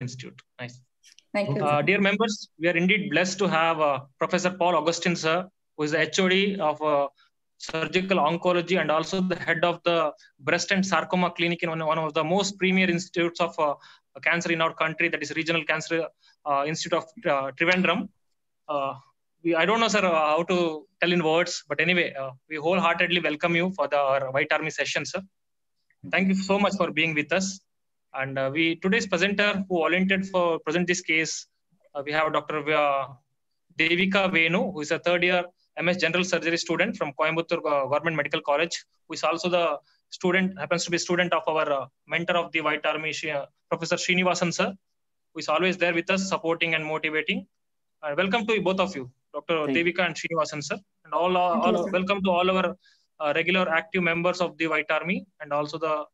Institute. Nice. Thank you. Dear members, we are indeed blessed to have Professor Paul Augustine, sir, who is the HOD of Surgical Oncology and also the head of the Breast and Sarcoma Clinic in one of the most premier institutes of cancer in our country, that is Regional Cancer Institute of Trivandrum. I don't know, sir, how to tell in words, but anyway, we wholeheartedly welcome you for our White Army session, sir. Thank you so much for being with us. And today's presenter who volunteered for present this case, we have Dr. Devika Venu, who is a third-year MS General Surgery student from Coimbatore Government Medical College, who is also the student, happens to be student of our mentor of the White Army, Professor Shrinivasan, sir, who is always there with us, supporting and motivating. Welcome to both of you, Dr. Devika and Shrinivasan, sir, and all welcome to all our regular active members of the White Army and also the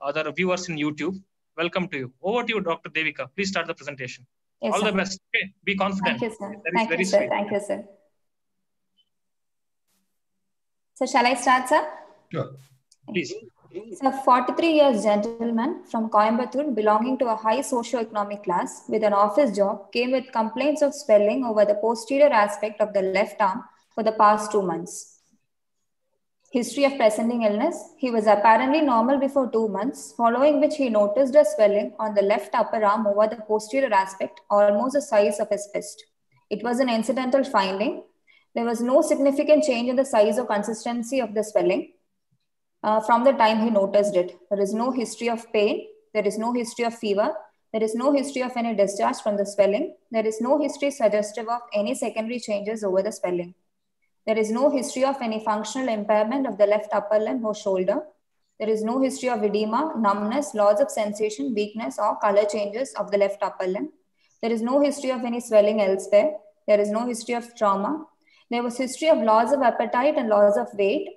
other viewers in YouTube. Welcome to you. Over to you, Dr. Devika. Please start the presentation. Yes, all sir. The best. Okay. Be confident. Thank you, sir. Thank you, sir. So shall I start, sir? Sure. Please. So, a 43-year-old gentleman from Coimbatore belonging to a high socioeconomic class with an office job came with complaints of swelling over the posterior aspect of the left arm for the past 2 months. History of presenting illness, he was apparently normal before 2 months, following which he noticed a swelling on the left upper arm over the posterior aspect, almost the size of his fist. It was an incidental finding. There was no significant change in the size or consistency of the swelling from the time he noticed it. There is no history of pain. There is no history of fever. There is no history of any discharge from the swelling. There is no history suggestive of any secondary changes over the swelling. There is no history of any functional impairment of the left upper limb or shoulder. There is no history of edema, numbness, loss of sensation, weakness, or color changes of the left upper limb. There is no history of any swelling elsewhere. There is no history of trauma. There was history of loss of appetite and loss of weight.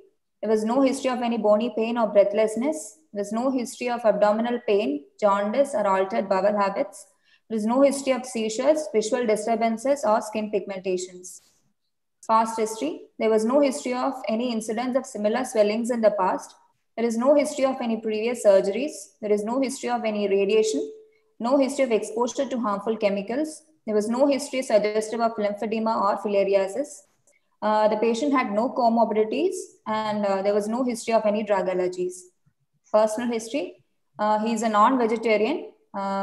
There was no history of any bony pain or breathlessness. There is no history of abdominal pain, jaundice, or altered bowel habits. There is no history of seizures, visual disturbances, or skin pigmentations. Past history, there was no history of any incidents of similar swellings in the past. There is no history of any previous surgeries. There is no history of any radiation, no history of exposure to harmful chemicals. There was no history suggestive of lymphedema or filariasis. The patient had no comorbidities and there was no history of any drug allergies. Personal history, he is a non-vegetarian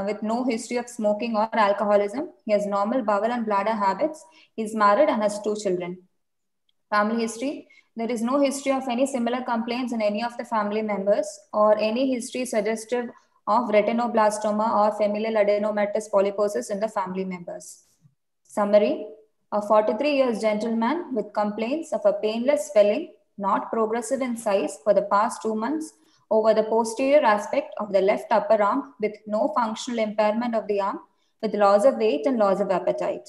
with no history of smoking or alcoholism. He has normal bowel and bladder habits. He is married and has 2 children. Family history. There is no history of any similar complaints in any of the family members or any history suggestive of retinoblastoma or familial adenomatous polyposis in the family members. Summary. A 43-year-old gentleman with complaints of a painless swelling, not progressive in size for the past 2 months, over the posterior aspect of the left upper arm with no functional impairment of the arm, with loss of weight and loss of appetite.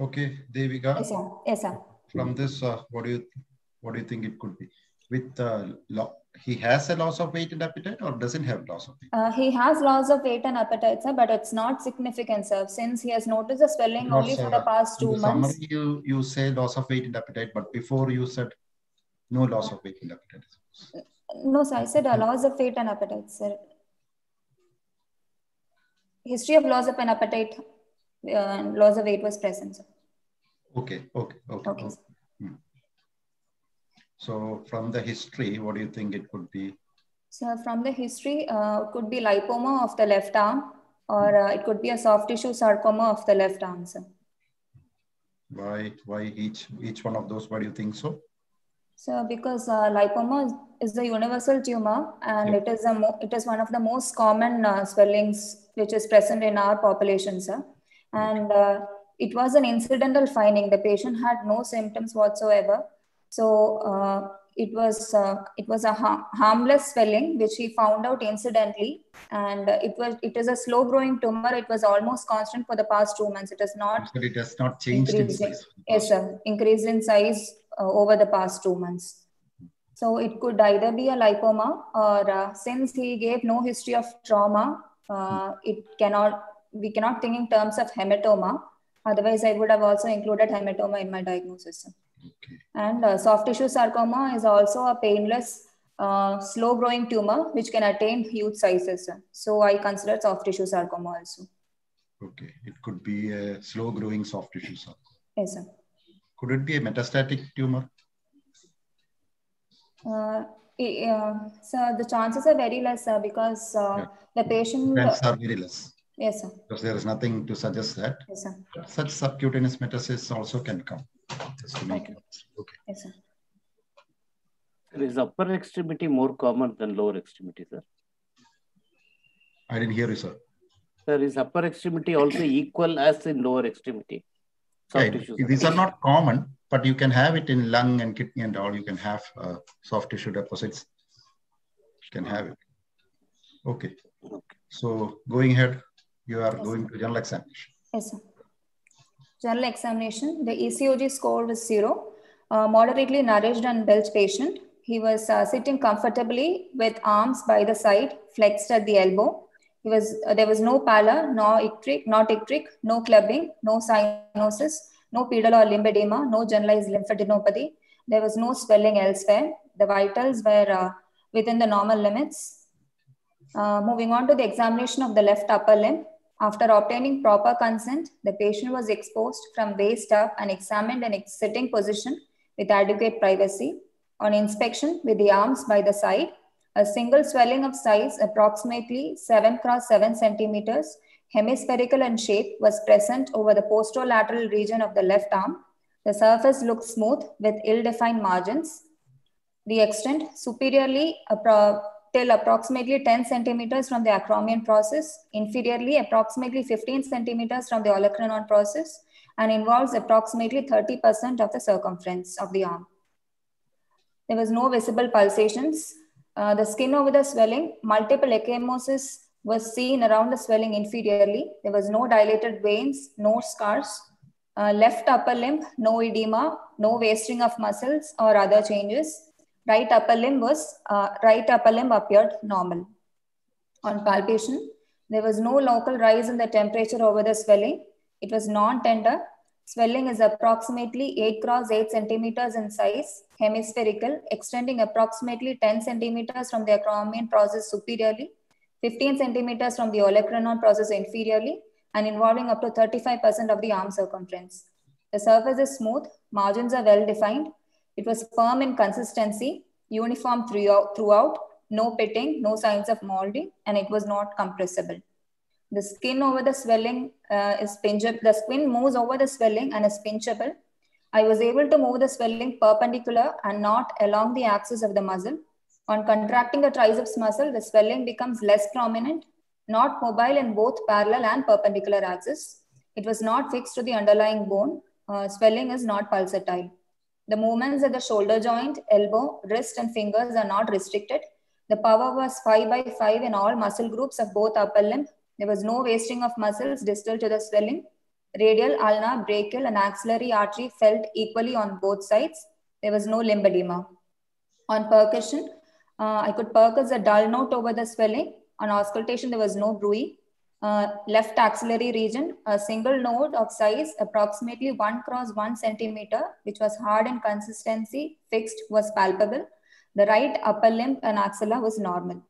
Okay, Devika. Yes, sir. Yes, sir. From this, what do you think it could be? With he has a loss of weight and appetite, or doesn't have loss of weight? He has loss of weight and appetite, sir, but it's not significant, sir, since he has noticed the swelling only for the past 2 months. Summary, you say loss of weight and appetite, but before you said no loss of weight and appetite. No, sir, I said a loss of weight and appetite, sir. History of loss of an appetite and loss of weight was present, sir. Okay. Hmm. So from the history, what do you think it could be? So from the history, could be lipoma of the left arm or it could be a soft tissue sarcoma of the left arm, sir. Why each one of those, why do you think so? So because lipoma is a universal tumor and it is one of the most common swellings which is present in our population, sir. And it was an incidental finding. The patient had no symptoms whatsoever. So it was a harmless swelling which he found out incidentally, and it is a slow growing tumor. It was almost constant for the past 2 months. It is not. But it has not changed in size. Yes, sir. Increased in size over the past 2 months. So it could either be a lipoma or since he gave no history of trauma, we cannot think in terms of hematoma. Otherwise, I would have also included hematoma in my diagnosis. Okay. And soft tissue sarcoma is also a painless slow growing tumor which can attain huge sizes. So I consider soft tissue sarcoma also. Okay, it could be a slow growing soft tissue sarcoma. Yes, sir. Could it be a metastatic tumor? So the chances are very less, sir, because the patient are very less. Yes, sir. Because there is nothing to suggest that. Yes, sir. Such subcutaneous metastasis also can come. Just to make it. Okay. Yes, sir. Is upper extremity more common than lower extremity, sir? I didn't hear you, sir. Sir, is upper extremity also equal as in lower extremity? Soft tissue. These are not common, but you can have it in lung and kidney and all. You can have soft tissue deposits. You can have it. Okay. Okay. So going ahead, you are going to general examination. Yes, sir. General examination. The ECOG score was 0. Moderately nourished and belched patient. He was sitting comfortably with arms by the side, flexed at the elbow. He was, there was no pallor, no icteric, no clubbing, no cyanosis, no pedal or lymphedema, no generalized lymphadenopathy. There was no swelling elsewhere. The vitals were within the normal limits. Moving on to the examination of the left upper limb. After obtaining proper consent, the patient was exposed from waist up and examined in a sitting position with adequate privacy. On inspection, with the arms by the side, a single swelling of size approximately 7 × 7 centimeters, hemispherical in shape, was present over the posterolateral region of the left arm. The surface looked smooth with ill-defined margins. The extent superiorly till approximately 10 centimeters from the acromion process, inferiorly approximately 15 centimeters from the olecranon process, and involves approximately 30% of the circumference of the arm. There was no visible pulsations. The skin over the swelling, multiple ecchymosis was seen around the swelling inferiorly. There was no dilated veins, no scars. Left upper limb, no edema, no wasting of muscles or other changes. Right upper limb appeared normal. On palpation, there was no local rise in the temperature over the swelling. It was non-tender. Swelling is approximately 8 × 8 centimeters in size, hemispherical, extending approximately 10 centimeters from the acromion process superiorly, 15 centimeters from the olecranon process inferiorly, and involving up to 35% of the arm circumference. The surface is smooth, margins are well defined. It was firm in consistency, uniform throughout, no pitting, no signs of molding, and it was not compressible. The skin over the swelling is pinchable. The skin moves over the swelling and is pinchable. I was able to move the swelling perpendicular and not along the axis of the muscle. On contracting the triceps muscle, the swelling becomes less prominent, not mobile in both parallel and perpendicular axis. It was not fixed to the underlying bone. Swelling is not pulsatile. The movements at the shoulder joint, elbow, wrist, and fingers are not restricted. The power was 5/5 in all muscle groups of both upper limb. There was no wasting of muscles distal to the swelling. Radial, ulnar, brachial, and axillary artery felt equally on both sides. There was no lymphedema. On percussion, I could percuss a dull note over the swelling. On auscultation, there was no bruit. Left axillary region, a single node of size approximately 1 × 1 centimeter, which was hard in consistency, fixed, was palpable. The right upper limb and axilla was normal.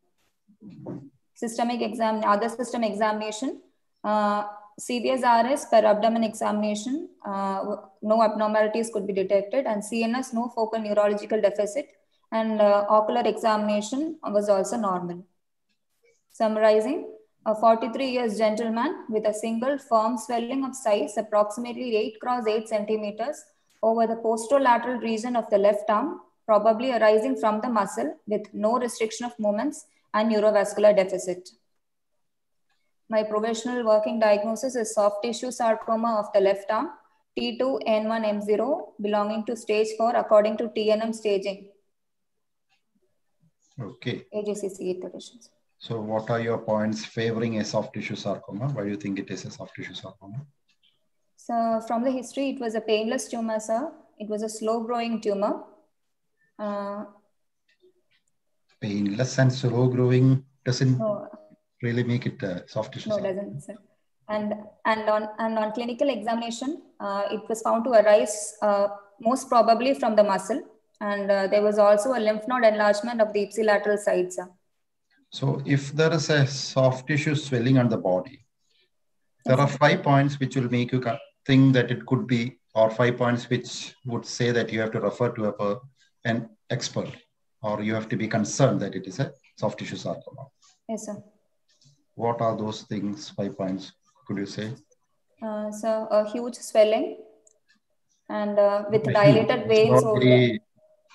Other system examination, CVS RS per abdomen examination, no abnormalities could be detected, and CNS, no focal neurological deficit, and ocular examination was also normal. Summarizing, a 43-year gentleman with a single firm swelling of size approximately 8 × 8 centimeters over the posterolateral region of the left arm, probably arising from the muscle, with no restriction of movements and neurovascular deficit. My provisional working diagnosis is soft tissue sarcoma of the left arm, T2 N1 M0, belonging to stage 4 according to TNM staging. Okay. AJCC conditions. So what are your points favoring a soft tissue sarcoma? Why do you think it is a soft tissue sarcoma? So from the history, it was a painless tumor, sir. It was a slow growing tumor. Painless and slow growing doesn't really make it soft tissue. No, it doesn't, sir. And on clinical examination, it was found to arise most probably from the muscle. and there was also a lymph node enlargement of the ipsilateral sides. So if there is a soft tissue swelling on the body, there are 5 points which will make you think that it could be, or 5 points which would say that you have to refer to an expert, or you have to be concerned that it is a soft tissue sarcoma. Yes, sir. What are those things, 5 points, could you say? So a huge swelling and with dilated veins.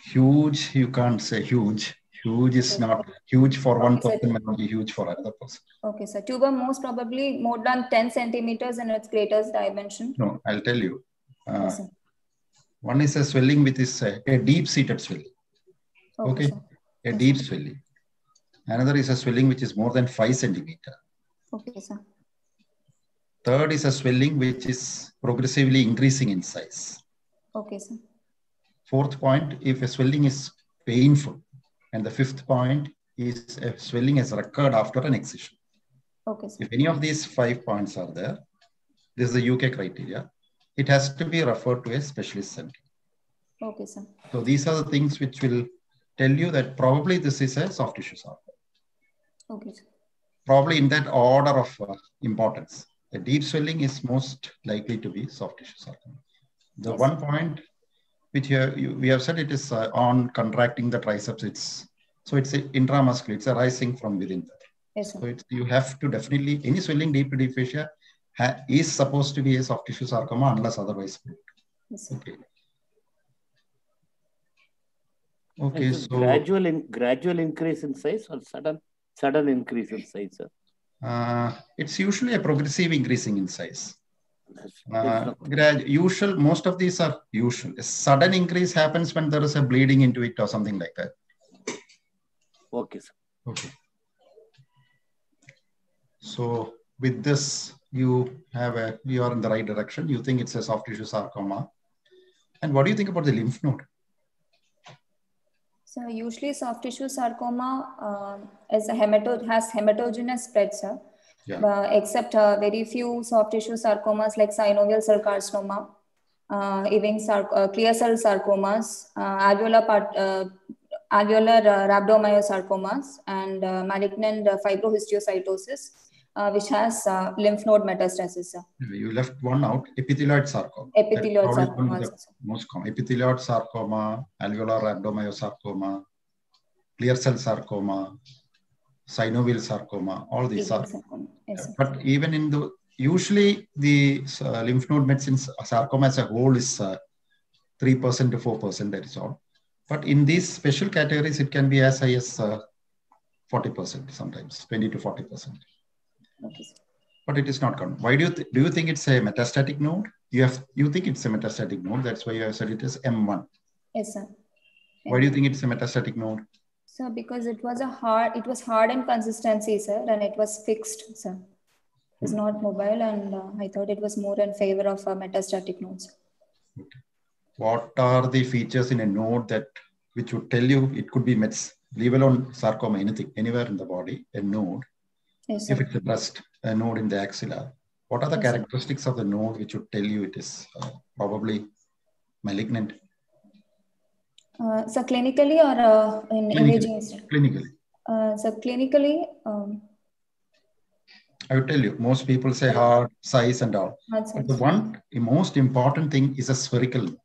Huge, you can't say huge. Huge is not huge for one person, may not be huge for another person. Okay, sir. Tuber most probably more than 10 centimeters in its greatest dimension. No, I'll tell you. Yes, one is a swelling which is a deep-seated swelling. Okay, a deep swelling. Another is a swelling which is more than 5 centimeter. Okay, sir. Third is a swelling which is progressively increasing in size. Okay, sir. Fourth point, if a swelling is painful. And the fifth point is if swelling has recurred after an excision. Okay, sir. If any of these 5 points are there, this is the UK criteria. It has to be referred to a specialist center. Okay, sir. So these are the things which will tell you that probably this is a soft tissue sarcoma. Okay, sir. Probably in that order of importance. The deep swelling is most likely to be soft tissue sarcoma. The yes. 1 point which we have said, it is on contracting the triceps. It's intramuscular. It's arising from within. Yes, sir. So you have to definitely, any swelling deep to deep fascia is supposed to be a soft tissue sarcoma unless otherwise. Yes, sir. Okay. Okay, so gradual increase in size or sudden increase in size, sir? It's usually a progressive increasing in size. Most of these are usual. A sudden increase happens when there is a bleeding into it or something like that. Okay, sir. Okay. So with this, you are in the right direction. You think it's a soft tissue sarcoma. And what do you think about the lymph node? So usually soft tissue sarcoma has hematogenous spread, sir. Yeah. Except very few soft tissue sarcomas like synovial sarcoma, clear cell sarcomas, alveolar rhabdomyosarcomas, and malignant fibrohistiocytosis, which has lymph node metastasis. Sir. You left one out, epithelioid sarcoma. Epithelioid sarcoma. Most common. Epithelioid sarcoma, alveolar rhabdomyosarcoma, clear cell sarcoma, synovial sarcoma, all these are. Yes, but even in the, usually the lymph node mets in sarcoma as a whole is 3% to 4%, that is all. But in these special categories, it can be as high as 40% sometimes, 20 to 40%. Okay, sir. But it is not common. Why do you think it's a metastatic node? You think it's a metastatic node, that's why you have said it is M1. Yes, sir. Why do you think it's a metastatic node? Sir, because it was hard in consistency, sir, and it was fixed, sir. It was not mobile, and I thought it was more in favor of metastatic nodes. Okay. What are the features in a node which would tell you it could be mets? Leave alone sarcoma, anything, anywhere in the body, a node. Yes, sir. If it's a breast, a node in the axilla. What are the characteristics of the node which would tell you it is probably malignant? So clinically or in imaging? Clinically. So clinically, I would tell you, most people say heart, size and all. But the most important thing is a spherical node.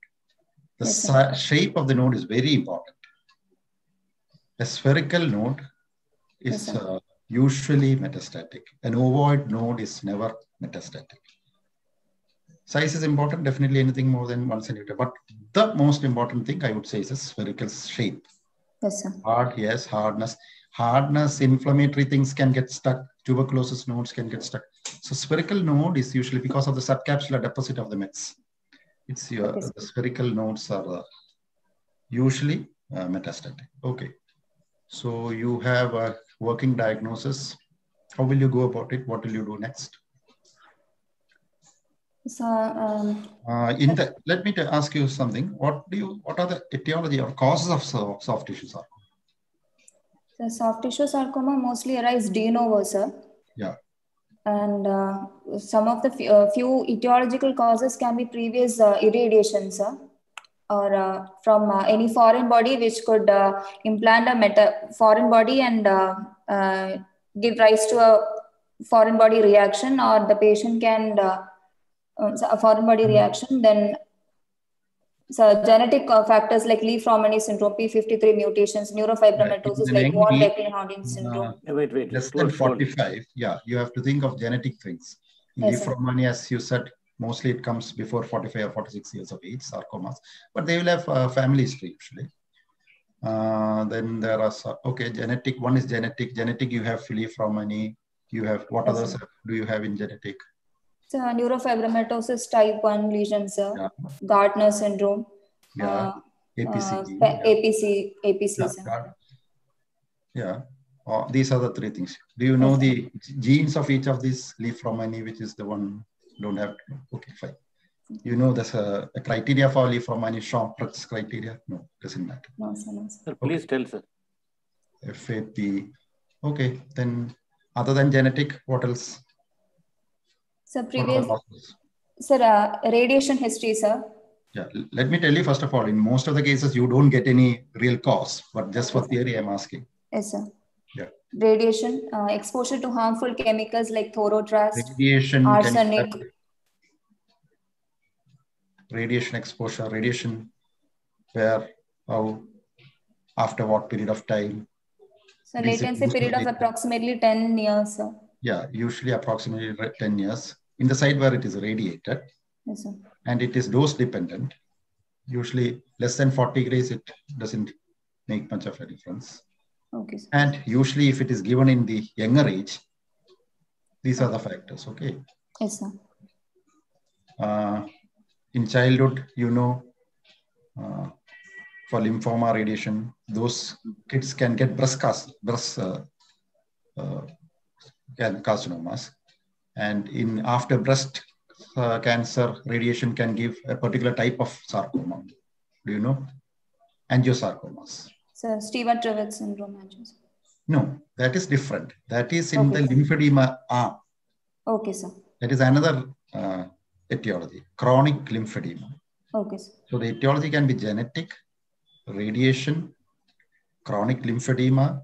The shape of the node is very important. A spherical node is usually metastatic. An ovoid node is never metastatic. Size is important, definitely anything more than 1 centimeter. But the most important thing I would say is a spherical shape. Yes, sir. Hard, yes, hardness. Hardness, inflammatory things can get stuck. Tuberculosis nodes can get stuck. So spherical node is usually because of the subcapsular deposit of the mets. The spherical nodes are usually metastatic. Okay. So you have a working diagnosis. How will you go about it? What will you do next? So, let me ask you something. What are the etiology or causes of soft tissue sarcoma? The soft tissue sarcoma mostly arise de novo, sir. Yeah. And some of the few etiological causes can be previous irradiation, sir, or from any foreign body which could implant a foreign body and give rise to a foreign body reaction, or the patient can a foreign body reaction, then so genetic factors like Li-Fraumeni syndrome, P53 mutations, neurofibromatosis, like Warburg-Hardin syndrome. Wait. Less than 45. Yeah, you have to think of genetic things. Yes, Li-Fraumeni, as you said, mostly it comes before 45 or 46 years of age, sarcomas. But they will have family history usually. Then there are, genetic. One is genetic. Genetic, you have Li-Fraumeni. You have, what others do you have in genetic? So, neurofibromatosis type 1 lesions, sir. Yeah. Gardner syndrome. Yeah. APC. These are the three things. Do you know the genes of each of these? Li-Fraumeni, which is the one you don't have to know. Okay, fine. You know there's a criteria for Li-Fraumeni, Shyam Haryan's criteria? No, doesn't matter. No, sir. Please tell, sir. FAP. Okay, then other than genetic, what else? Sir, radiation history, sir. Yeah, let me tell you, first of all, in most of the cases, you don't get any real cause, but just for theory, I'm asking. Yes, sir. Yeah. Radiation, exposure to harmful chemicals like thorotrast, arsenic. Radiation exposure, where, how, after what period of time? So, latency period of approximately 10 years, sir. Yeah, usually approximately 10 years in the site where it is radiated. Yes, sir. And it is dose dependent. Usually less than 40 degrees, it doesn't make much of a difference. Okay, sir. And usually if it is given in the younger age, these are the factors, okay? Yes, sir. In childhood, for lymphoma radiation, those kids can get breast carcinomas, and in after breast cancer, radiation can give a particular type of sarcoma. Do you know? Angiosarcomas. So, Trivandrum syndrome. No, that is different. That is in the lymphedema arm. Okay, sir. That is another etiology, chronic lymphedema. Okay, sir. So the etiology can be genetic, radiation, chronic lymphedema,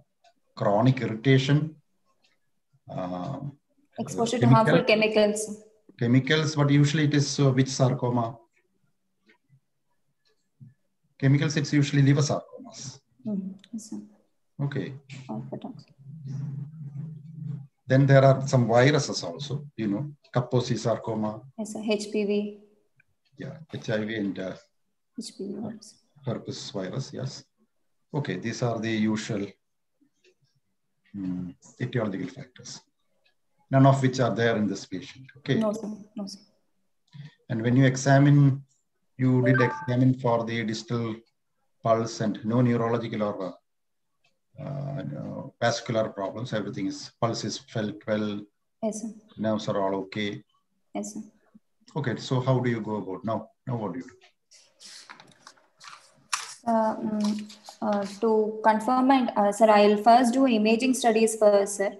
chronic irritation. Exposure to harmful chemicals. But usually it is which sarcoma? Chemicals, it's usually liver sarcomas. Yes, sir. Okay. Then there are some viruses also, Kaposi sarcoma. Yes, sir. HPV. Yeah, HIV and HPV herpes virus, yes. Okay, these are the usual etiological factors, none of which are there in this patient. Okay. No, sir. No, sir. And when you examine, you did examine for the distal pulse and no neurological or vascular problems. Everything is, pulse is felt well. Yes, sir. Nerves are all okay. Yes, sir. Okay. So how do you go about now? Now what do you do? To confirm, sir, I'll first do imaging studies first, sir,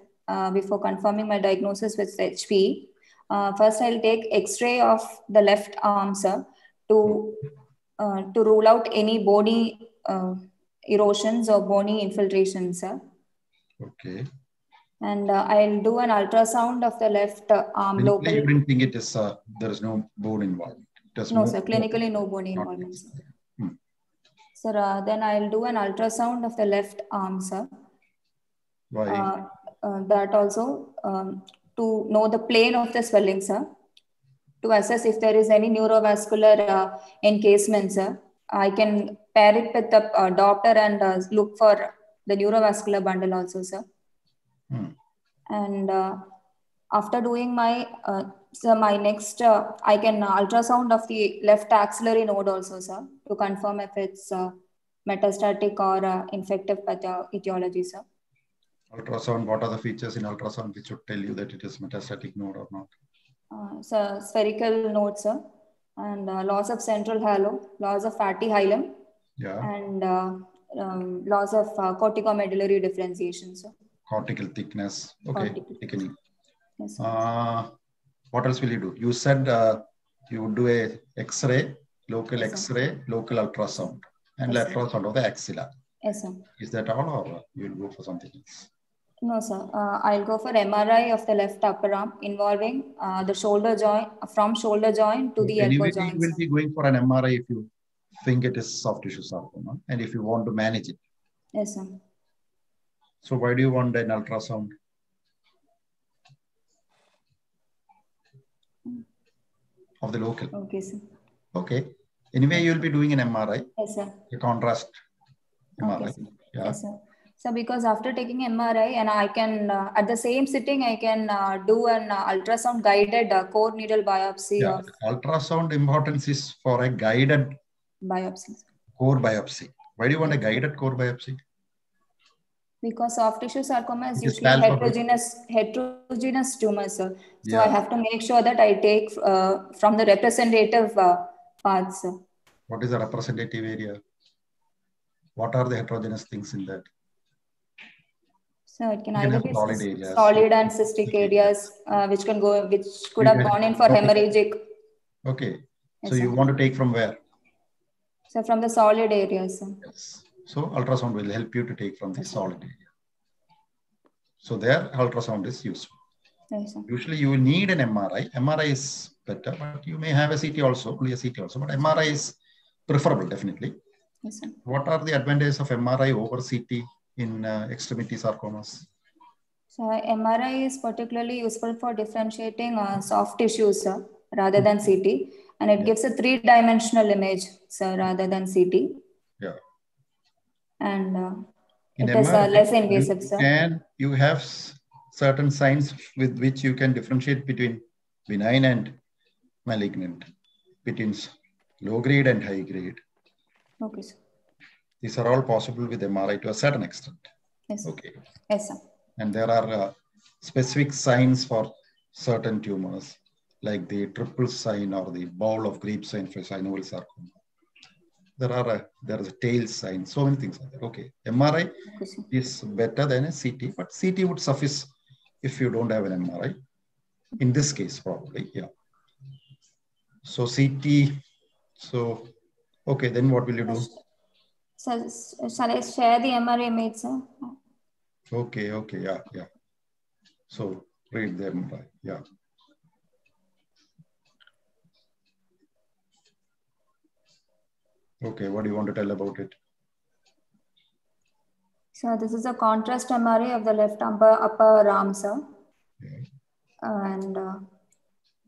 before confirming my diagnosis with HPV. First, I'll take X-ray of the left arm, sir, to rule out any bony erosions or bony infiltration, sir. Okay. And I'll do an ultrasound of the left arm locally. You didn't think it is, there is no bone involvement. No, sir, clinically no bone involvement. Sir, then I'll do an ultrasound of the left arm, sir. Why? That also to know the plane of the swelling, sir. To assess if there is any neurovascular encasement, sir. I can pair it with the doctor and look for the neurovascular bundle also, sir. And after doing my, I can ultrasound of the left axillary node also, sir, to confirm if it's metastatic or infective etiology, sir. Ultrasound, what are the features in ultrasound which would tell you that it is metastatic node or not? So spherical node, sir, and loss of central halo, loss of fatty hilum, and loss of corticomedullary differentiation, sir. Cortical thickness, okay, thickening. Yes, what else will you do? You said you would do a X-ray local X-ray, local ultrasound, and lateral sound of the axilla. Yes, sir. Is that all, or you will go for something else? No, sir. I'll go for MRI of the left upper arm involving the shoulder joint, from shoulder joint to the elbow joint. You will be going for an MRI if you think it is soft tissue sarcoma, and if you want to manage it. Yes, sir. So why do you want an ultrasound? Of the local. Okay, sir. Okay. Anyway, you will be doing an MRI. Yes, sir. A contrast MRI. Okay, sir. Yeah. Yes, sir. So because after taking MRI, and I can at the same sitting I can do an ultrasound guided core needle biopsy. Yeah. Ultrasound importance is for a guided biopsy. Core biopsy. Why do you want a guided core biopsy? Because soft tissue sarcoma is usually heterogeneous tumors, sir. So yeah, I have to make sure that I take from the representative parts, sir. What is the representative area? What are the heterogeneous things in that? So it can either be solid areas, solid and cystic areas, which can go, which could have gone in for hemorrhagic. Okay. So yes, you want to take from where? So from the solid areas, sir. Yes. So ultrasound will help you to take from the solid area. So there ultrasound is useful. Yes, sir. Usually you will need an MRI. MRI is better, but you may have a CT also, only a CT also, but MRI is preferable definitely. Yes, sir. What are the advantages of MRI over CT in extremity sarcomas? So MRI is particularly useful for differentiating soft tissues, sir, rather than CT. And it gives a three-dimensional image, sir, rather than CT. Yeah. And it is less invasive, sir. And you have certain signs with which you can differentiate between benign and malignant, between low grade and high grade. Okay, sir. These are all possible with MRI to a certain extent. Yes. Okay. Yes, sir. And there are specific signs for certain tumors, like the triple sign or the bowl of grape sign for synovial sarcoma. There are there is a tail sign, so many things are there. Okay, MRI is better than a CT, but CT would suffice if you don't have an MRI. In this case, probably, yeah. So CT, so okay, then what will you do? So, shall I share the MRI image, sir? Okay, okay, yeah, yeah. So read the MRI, yeah. Okay, what do you want to tell about it? So this is a contrast MRI of the left upper arm, sir. Okay. And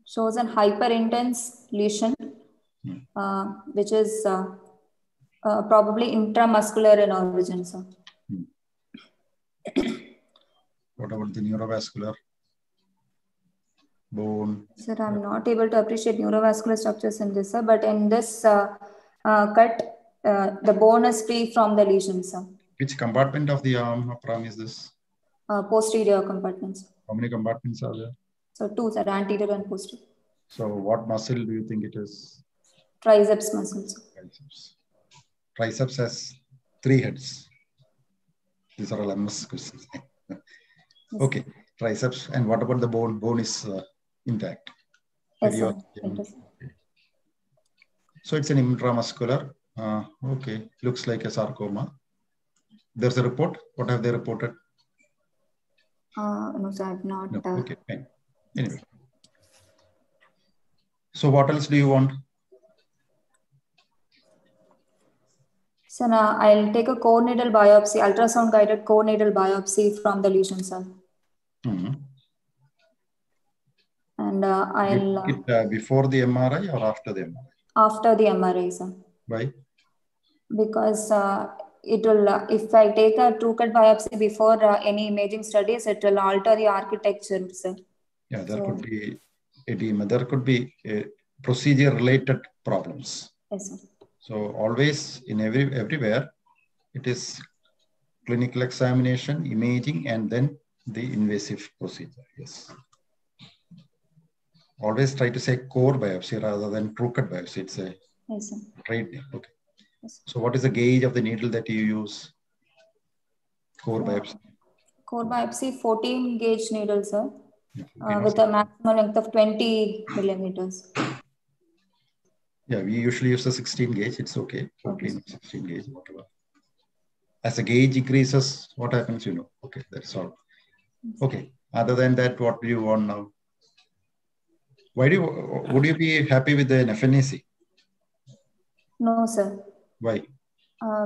shows an hyper-intense lesion, which is probably intramuscular in origin, sir. Hmm. What about the neurovascular? Bone? Sir, I'm not able to appreciate neurovascular structures in this, sir, but in this cut, the bone is free from the lesion, sir. Which compartment of the upper arm is this? Posterior compartments. How many compartments are there? So two, sir, anterior and posterior. So what muscle do you think it is? Triceps muscle, sir. Triceps. Triceps has three heads. These are all MS questions. Okay, triceps. And what about the bone? Bone is intact. Yes, sir. So it's an intramuscular. Okay, looks like a sarcoma. There's a report. What have they reported? No, sir, I've not. No. Okay, fine. Anyway. Yes. So what else do you want? So now I'll take a core needle biopsy, ultrasound guided core needle biopsy from the lesion, sir. Mm-hmm. And I'll... before the MRI or after the MRI? After the MRI, sir. Why? Because it will, if I take a true cut biopsy before any imaging studies, it will alter the architecture, sir. Yeah, there could be edema. There could be procedure-related problems. Yes, sir. So always in everywhere, it is clinical examination, imaging, and then the invasive procedure. Yes. Always try to say core biopsy rather than true cut biopsy. It's a trade name. Okay. Yes. So what is the gauge of the needle that you use? Core biopsy. Core biopsy, 14 gauge needle, sir, yeah, with a maximum length of 20 millimeters. Yeah, we usually use a 16 gauge. It's okay. 16 gauge, whatever. As the gauge increases, what happens, you know? Okay, that's all. Okay. Other than that, what do you want now? Why do you, would you be happy with the FNAC? No, sir. Why?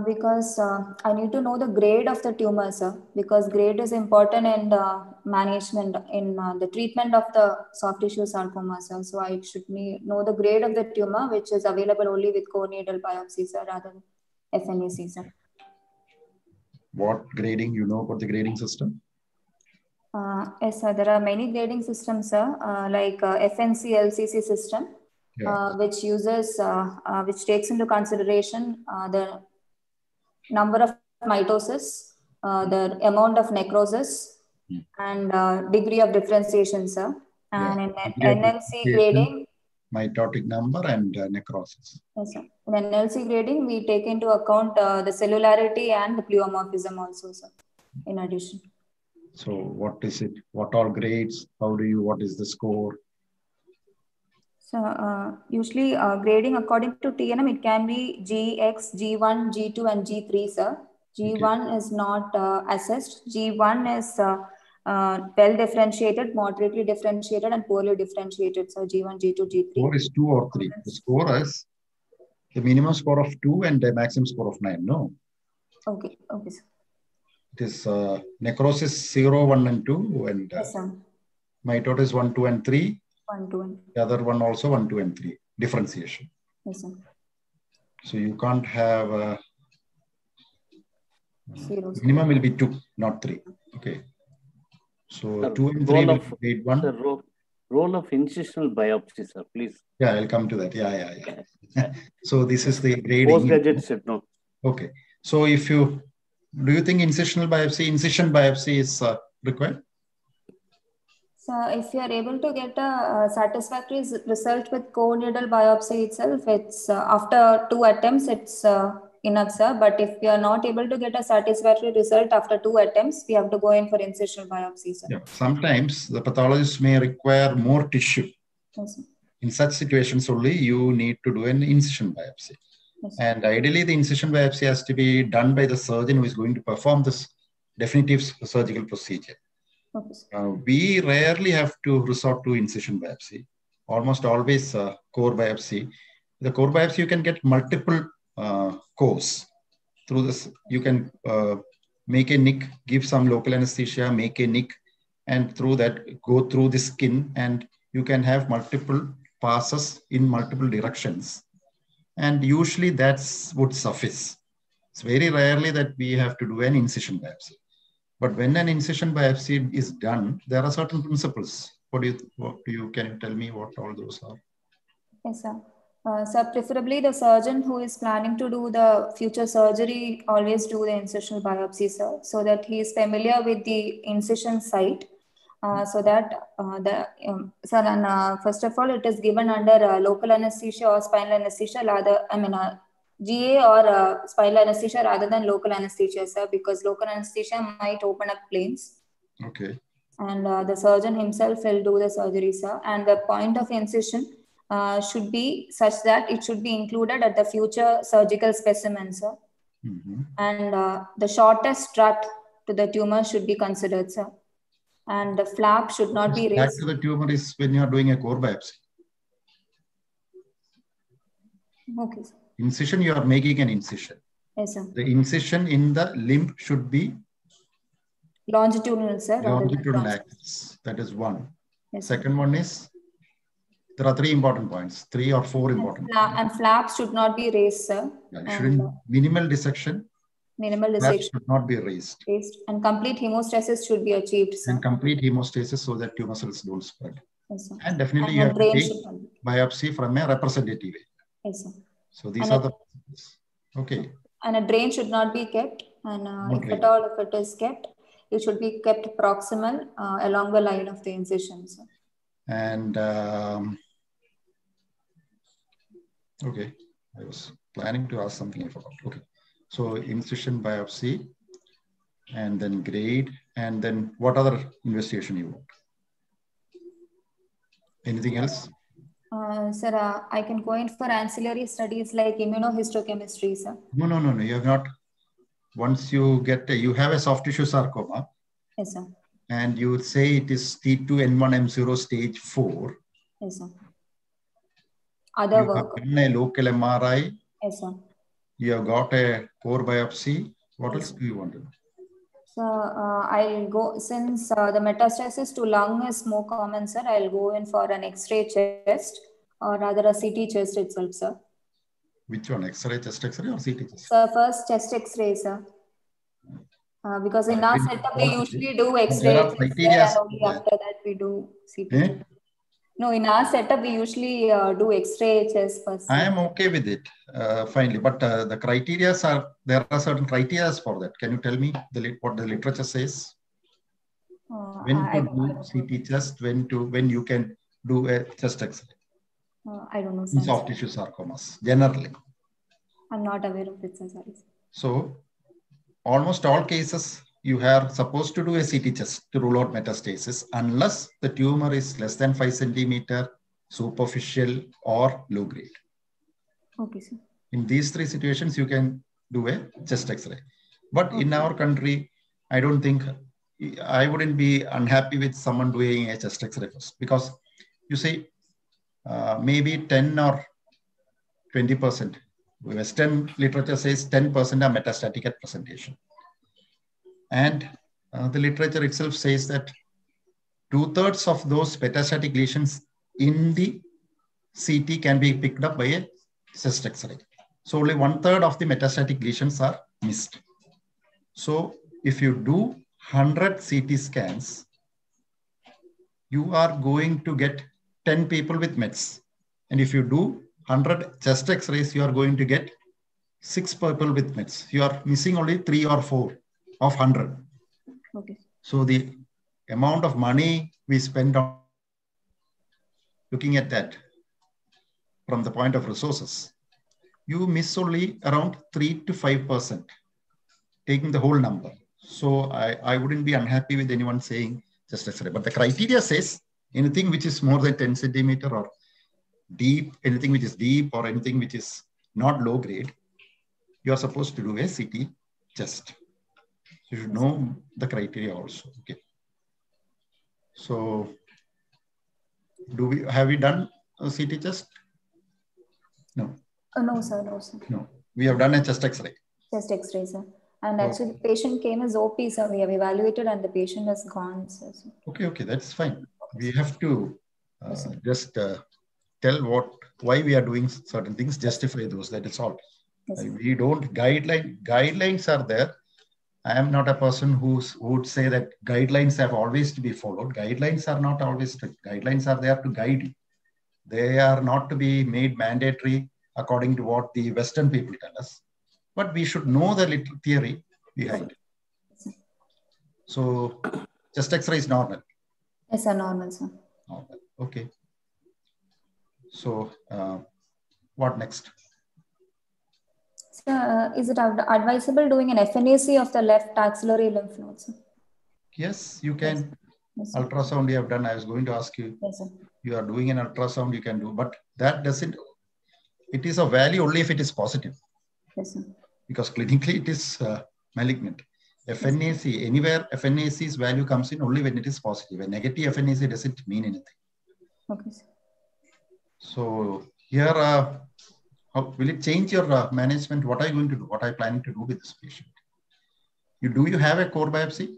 Because I need to know the grade of the tumor, sir. Because grade is important in the management, in the treatment of the soft tissue sarcoma, sir. So I should know the grade of the tumor, which is available only with core needle biopsy, sir, rather than FNAC, sir. What grading? You know about the grading system? Yes, sir. There are many grading systems, sir, like FNC, LCC system, yeah. Which uses, which takes into consideration the number of mitosis, the amount of necrosis, and degree of differentiation, sir. And in NLC grading, mitotic number and necrosis. Yes, sir. In NLC grading, we take into account the cellularity and the pleomorphism also, sir, in addition. So what is it? What all grades? How do you, what is the score? So usually grading according to TNM, it can be GX, G1, G2 and G3, sir. G1 is not assessed. G1 is well differentiated, moderately differentiated and poorly differentiated. So G1, G2, G3. Score is 2 or 3. The score is the minimum score of 2 and the maximum score of 9. No. Okay. Okay, sir. This necrosis 0, 1 and 2 and yes, mitosis 1, 2 and 3. 1, 2 and 3. The other one also 1, 2 and 3. Differentiation. Yes, sir. So you can't have zero, minimum will be 2, not 3. Okay. So sir, 2 and 3 will be grade 1. The role of incisional biopsy, sir, please. Yeah, I'll come to that. Yeah. Yes. So this is the grading. Postgraduate set, no. Okay. So if you... Do you think incision biopsy is required? So if you are able to get a satisfactory result with core needle biopsy itself, it's after 2 attempts, it's enough, sir. But if you are not able to get a satisfactory result after 2 attempts, we have to go in for incisional biopsy, sir. Yeah. Sometimes the pathologist may require more tissue. Yes, in such situations only, you need to do an incision biopsy. And ideally, the incision biopsy has to be done by the surgeon who is going to perform this definitive surgical procedure. Okay. We rarely have to resort to incision biopsy, almost always core biopsy. The core biopsy, you can get multiple cores. Through this, you can make a nick, give some local anesthesia, make a nick, and through that, go through the skin, and you can have multiple passes in multiple directions. And usually that's would suffice. It's very rarely that we have to do an incision biopsy. But when an incision biopsy is done, there are certain principles. Can you tell me what all those are? Yes, sir. Sir, preferably the surgeon who is planning to do the future surgery always do the incisional biopsy, sir, so that he is familiar with the incision site. So that first of all, it is given under local anesthesia or spinal anesthesia, GA or spinal anesthesia rather than local anesthesia, sir, because local anesthesia might open up planes. Okay. And the surgeon himself will do the surgery, sir. And the point of incision should be such that it should be included at the future surgical specimen, sir. Mm-hmm. And the shortest route to the tumor should be considered, sir. And the flap should not be raised. Back to the tumor is when you are doing a core biopsy. Okay, sir. Incision, you are making an incision. Yes, sir. The incision in the limb should be longitudinal, sir. Longitudinal axis. That is one. Yes, second one is there are 3 important points, 3 or 4 important points. And flaps should not be raised, sir. Yeah, shouldn't minimal dissection. Minimal dissection should not be raised. And complete hemostasis should be achieved, sir. And complete hemostasis so that tumor cells don't spread. Yes, sir. And definitely and you have to take biopsy from a representative way. Yes, sir. So these are the processes. Okay. And a drain should not be kept. And if it is kept, it should be kept proximal along the line of the incision, sir. And okay, I was planning to ask something I forgot. Okay. So incision biopsy, and then grade, and then what other investigation you want? Anything else? Sir, I can go in for ancillary studies like immunohistochemistry, sir. No, you have not. Once you get, you have a soft tissue sarcoma. Yes, sir. And you say it is T2 N1 M0 stage 4. Yes, sir. Other you work. You have done a local MRI. Yes, sir. You have got a core biopsy. What else do you want to know? So I'll go, since the metastasis to lung is more common, sir, I'll go in for an X-ray chest or rather a CT chest itself, sir. Which one? X-ray chest X-ray or CT chest? Sir, first chest X-ray, sir. Because in our setup, we usually do X-ray and only after that we do CT. Eh? No, in our setup, we usually do X-ray chest first. I am okay with it, finally. But the criteria are, there are certain criteria for that. Can you tell me the, what the literature says? When to do CT chest, when you can do a chest X-ray? I don't know, sir. Soft tissue sarcomas, generally. I'm not aware of it, sir. Sorry. So, almost all cases, you are supposed to do a CT chest to rule out metastasis unless the tumor is less than 5 cm, superficial or low grade. Okay, sir. In these three situations, you can do a chest X-ray. But okay, in our country, I don't think, I wouldn't be unhappy with someone doing a chest X-ray first, because you see, maybe 10 or 20%, Western literature says 10% are metastatic at presentation. And the literature itself says that 2/3 of those metastatic lesions in the CT can be picked up by a chest X-ray. So only 1/3 of the metastatic lesions are missed. So if you do 100 CT scans, you are going to get 10 people with mets. And if you do 100 chest X-rays, you are going to get 6 people with mets. You are missing only 3 or 4. Of 100. Okay. So the amount of money we spend on looking at that from the point of resources, you miss only around 3 to 5%, taking the whole number. So I wouldn't be unhappy with anyone saying just X-ray. But the criteria says anything which is more than 10 cm or deep, anything which is deep or anything which is not low grade, you are supposed to do a CT chest. You should know the criteria also. Okay. So, have we done a CT chest? No. No, sir. No, sir. No. We have done a chest X-ray. Chest X-ray, sir. And actually, the patient came as OP, sir. We have evaluated, and the patient has gone, sir. Okay. Okay. That's fine. We have to just tell why we are doing certain things. Justify those. That is all. Yes, we don't guidelines are there. I am not a person who would say that guidelines have always to be followed. Guidelines are not always strict. Guidelines are there to guide you. They are not to be made mandatory according to what the Western people tell us. But we should know the little theory behind it. So, chest X-ray is normal. Yes, sir, normal, sir. Normal. Okay. So, what next? Is it advisable doing an FNAC of the left axillary lymph node, sir? Yes, you can. Yes, ultrasound you have done. I was going to ask you. Yes, sir. You are doing an ultrasound, you can do. But that doesn't, it is of value only if it is positive. Yes, sir. Because clinically it is malignant. FNAC, yes, anywhere FNAC's value comes in only when it is positive. A negative FNAC doesn't mean anything. Okay, sir. So here will it change your management? What are you going to do? What are you planning to do with this patient? Do you have a core biopsy?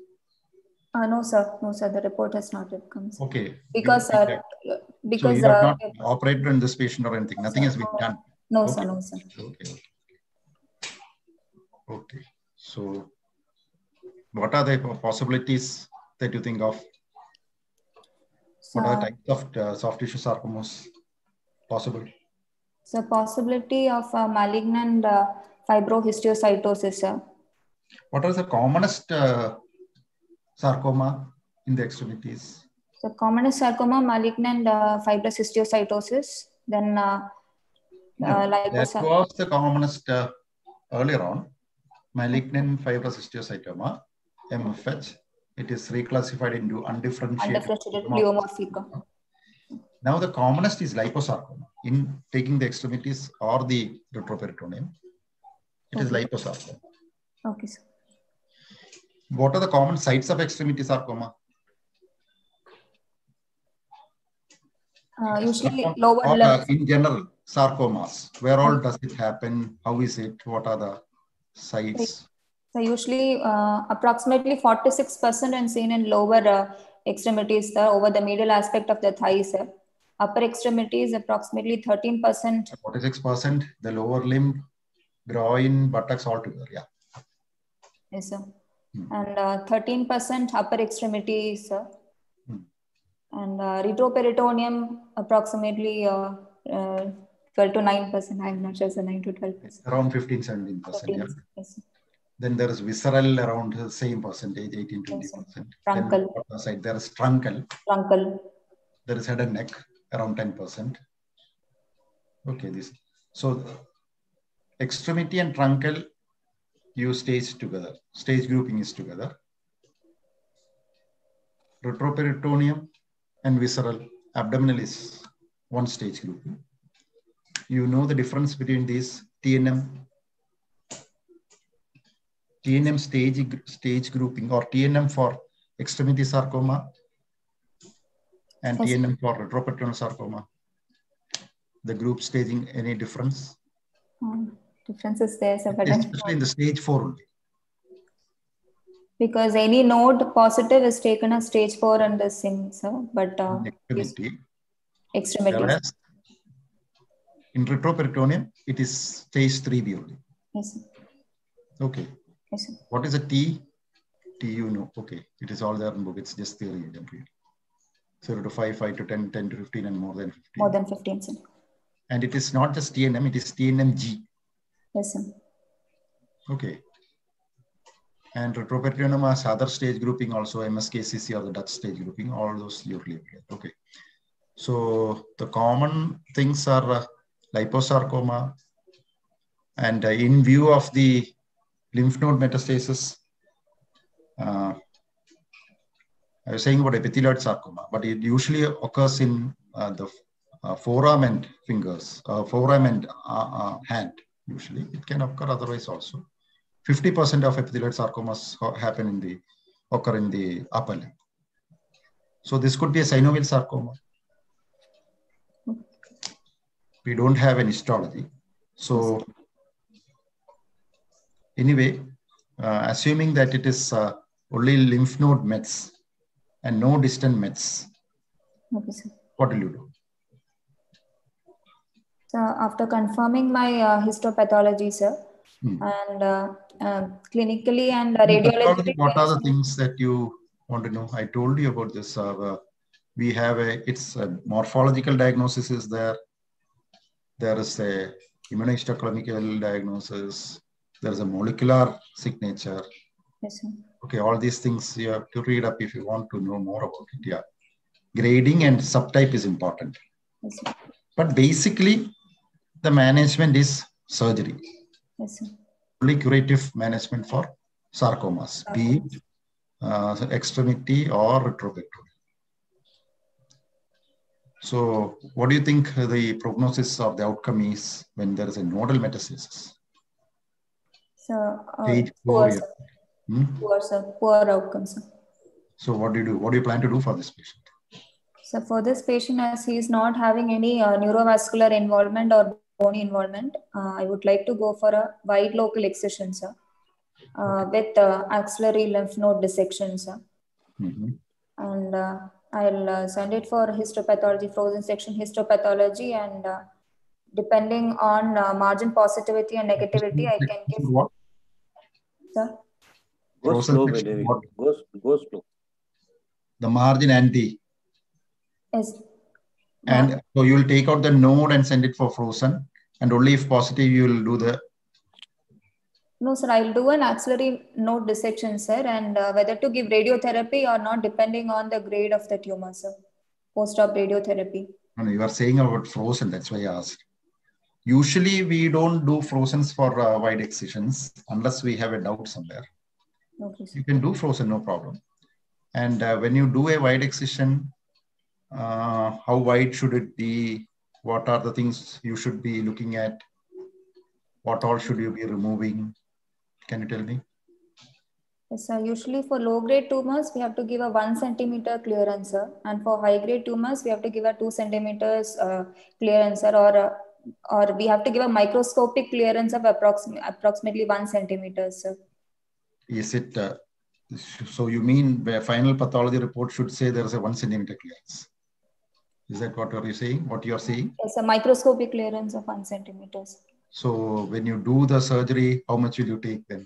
No, sir. No, sir. The report has not yet come. Sir. Okay. Because, sir, so you have not operated on this patient or anything. Nothing has been done. No, okay, sir. No, sir. Okay. Okay. So, what are the possibilities that you think of? Sir, what are types of soft tissue sarcomas possible? So possibility of malignant fibrohistiocytosis, sir. What are the commonest sarcoma in the extremities? So commonest sarcoma, malignant fibrohistiocytosis. Then liposarcoma. That was the commonest earlier on. Malignant fibrohistiocytoma, MFH. It is reclassified into undifferentiated pleomorphic. Now the commonest is liposarcoma. In taking the extremities or the retroperitoneum, it is liposarcoma. Okay, sir. What are the common sites of extremity sarcoma? Usually lower level. In general, sarcomas. Where all does it happen? How is it? What are the sites? So usually, approximately 46% is seen in lower extremities, sir, over the middle aspect of the thigh, sir. Upper extremities approximately 13%. 46%. The lower limb, groin, buttocks, all together. Yeah. Yes, sir. And 13% upper extremities, sir. And retroperitoneum approximately 12 to 9%. I'm not sure, it's 9 to 12%. Around 15, 17%. Yeah. Yes. Then there is visceral around the same percentage, 18 to 20%. Truncal. Then there is truncal. Truncal. There is head and neck around 10%. Okay, this so extremity and truncal you stage together. Stage grouping is together. Retroperitoneum and visceral, abdominal is one stage group. You know the difference between these TNM. TNM stage grouping or TNM for extremity sarcoma and TNM for retroperitoneal sarcoma. The group staging, any difference? Difference is there, sir, but especially in the stage 4 only. Because any node positive is taken as stage 4 and the same, sir. But extremity. Whereas in retroperitoneum, it is stage 3B only. Yes, sir. Okay. Yes, sir. What is a T? T, you know. Okay. It is all there in book. It's just theory. You don't read. 0 to 5, 5 to 10, 10 to 15, and more than 15. More than 15, sir. And it is not just TNM, it is TNMG. Yes, sir. Okay. And retroperitoneum has other stage grouping also, MSKCC or the Dutch stage grouping, all those usually appear. Okay. So the common things are liposarcoma, and in view of the lymph node metastasis, I was saying about epithelioid sarcoma, but it usually occurs in the forearm and fingers, forearm and hand. Usually it can occur otherwise also. 50% of epithelioid sarcomas happen in the, occur in the upper limb. So this could be a synovial sarcoma. We don't have an histology. So anyway, assuming that it is only lymph node mets and no distant mets, okay, sir, what will you do? So after confirming my histopathology, sir, and clinically and radiologically, what are the things that you want to know? I told you about this. We have a, it's a morphological diagnosis is there. There is a immunohistochemical diagnosis. There is a molecular signature. Yes, sir. Okay, all these things you have to read up if you want to know more about it. Yeah, grading and subtype is important. Yes, sir. But basically, the management is surgery. Yes, sir. Only curative management for sarcomas, be it extremity or retroperitoneal. So, what do you think the prognosis of the outcome is when there is a nodal metastasis? So, poor outcome, sir. So, what do you do? What do you plan to do for this patient? So, for this patient, as he is not having any neurovascular involvement or bone involvement, I would like to go for a wide local excision, sir, with axillary lymph node dissection, sir. And I'll send it for histopathology, frozen section histopathology, and depending on margin positivity and negativity, I can give what? Sir? Go slow, go slow. The margin and the... Yes. And so you will take out the node and send it for frozen, and only if positive you will do the... No, sir, I will do an axillary node dissection, sir, and whether to give radiotherapy or not depending on the grade of the tumor, sir, post-op radiotherapy. No, you are saying about frozen, that's why I asked. Usually we don't do frozens for wide excisions unless we have a doubt somewhere. Okay, sir. You can do frozen, no problem. And when you do a wide excision, How wide should it be? What are the things you should be looking at? What all should you be removing? Can you tell me? Yes, sir. Usually for low-grade tumors, we have to give a 1 centimeter clearance, sir. And for high-grade tumors, we have to give a 2 centimeters clearance, sir, or we have to give a microscopic clearance of approximately 1 centimeter, sir. Is it? So you mean the final pathology report should say there is a 1 centimeter clearance? Is that what are you saying? What you are saying? It's a microscopic clearance of 1 centimeters. So when you do the surgery, how much will you take then?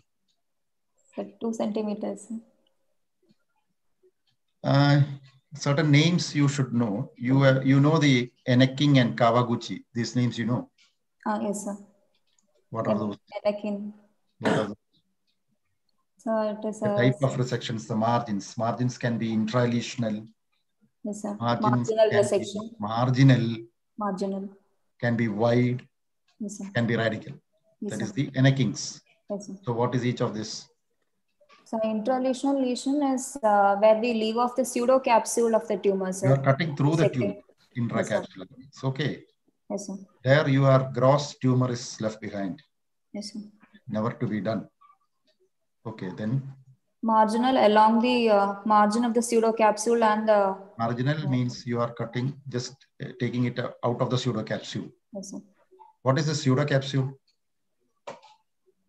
So 2 centimeters. Certain names you should know. You know the Enneking and Kawaguchi. These names you know. Yes, sir. What are those? Enneking. What are those? So it is the type of resections, the margins. Margins can be intralesional. Yes, sir. Marginal resection. Marginal. Can be wide. Yes, sir. Can be radical. Yes, that sir. Is the Enneking's. Yes, sir. So what is each of this? So intralesional lesion is where we leave off the pseudocapsule of the tumor, sir. You are cutting through the tumor intracapsular. Yes, it's okay. Yes, sir. There your gross tumor is left behind. Yes, sir. Never to be done. Okay, then? Marginal along the margin of the pseudocapsule and the... Marginal means you are cutting, just taking it out of the pseudocapsule. Yes, sir. What is the pseudocapsule?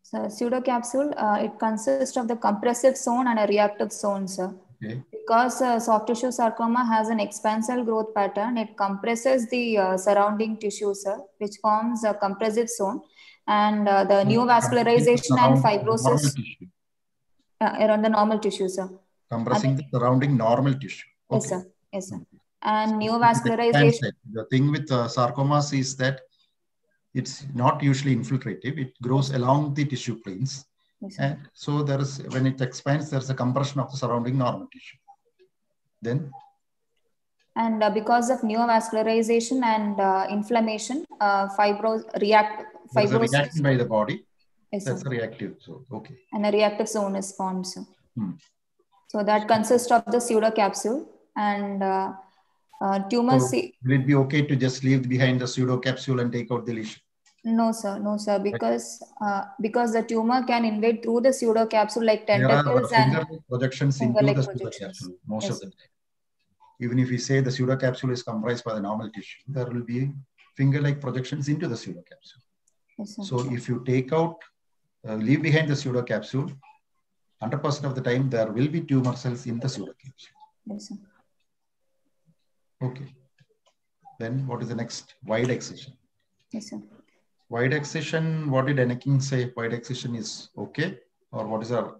So pseudocapsule, it consists of the compressive zone and a reactive zone, sir. Okay. Because soft tissue sarcoma has an expansal growth pattern, it compresses the surrounding tissue, sir, which forms a compressive zone. And the neovascularization and fibrosis... around the normal tissue, sir. Compressing the surrounding normal tissue. Okay. Yes, sir. Yes, sir. Okay. And neovascularization. The thing with sarcomas is that it's not usually infiltrative. It grows along the tissue planes. Yes, and so there is, when it expands, there's a compression of the surrounding normal tissue. Then? And because of neovascularization and inflammation, fibrosis. There's a reaction by the body. Yes, that's a reactive zone. Okay. And a reactive zone is formed, sir. So that consists of the pseudocapsule and tumor. So will it be okay to just leave behind the pseudocapsule and take out the lesion? No, sir. No, sir. Because the tumor can invade through the pseudocapsule like tentacles and projections into the pseudocapsule most of the time. Even if we say the pseudocapsule is comprised by the normal tissue, there will be finger-like projections into the pseudocapsule. Yes, sir. So if you take out leave behind the pseudocapsule, 100% of the time there will be tumor cells in the pseudocapsule. Yes, sir. Okay. Then what is the next? Wide excision. Yes, sir. Wide excision, what did Enneking say? Wide excision is okay? Or what is our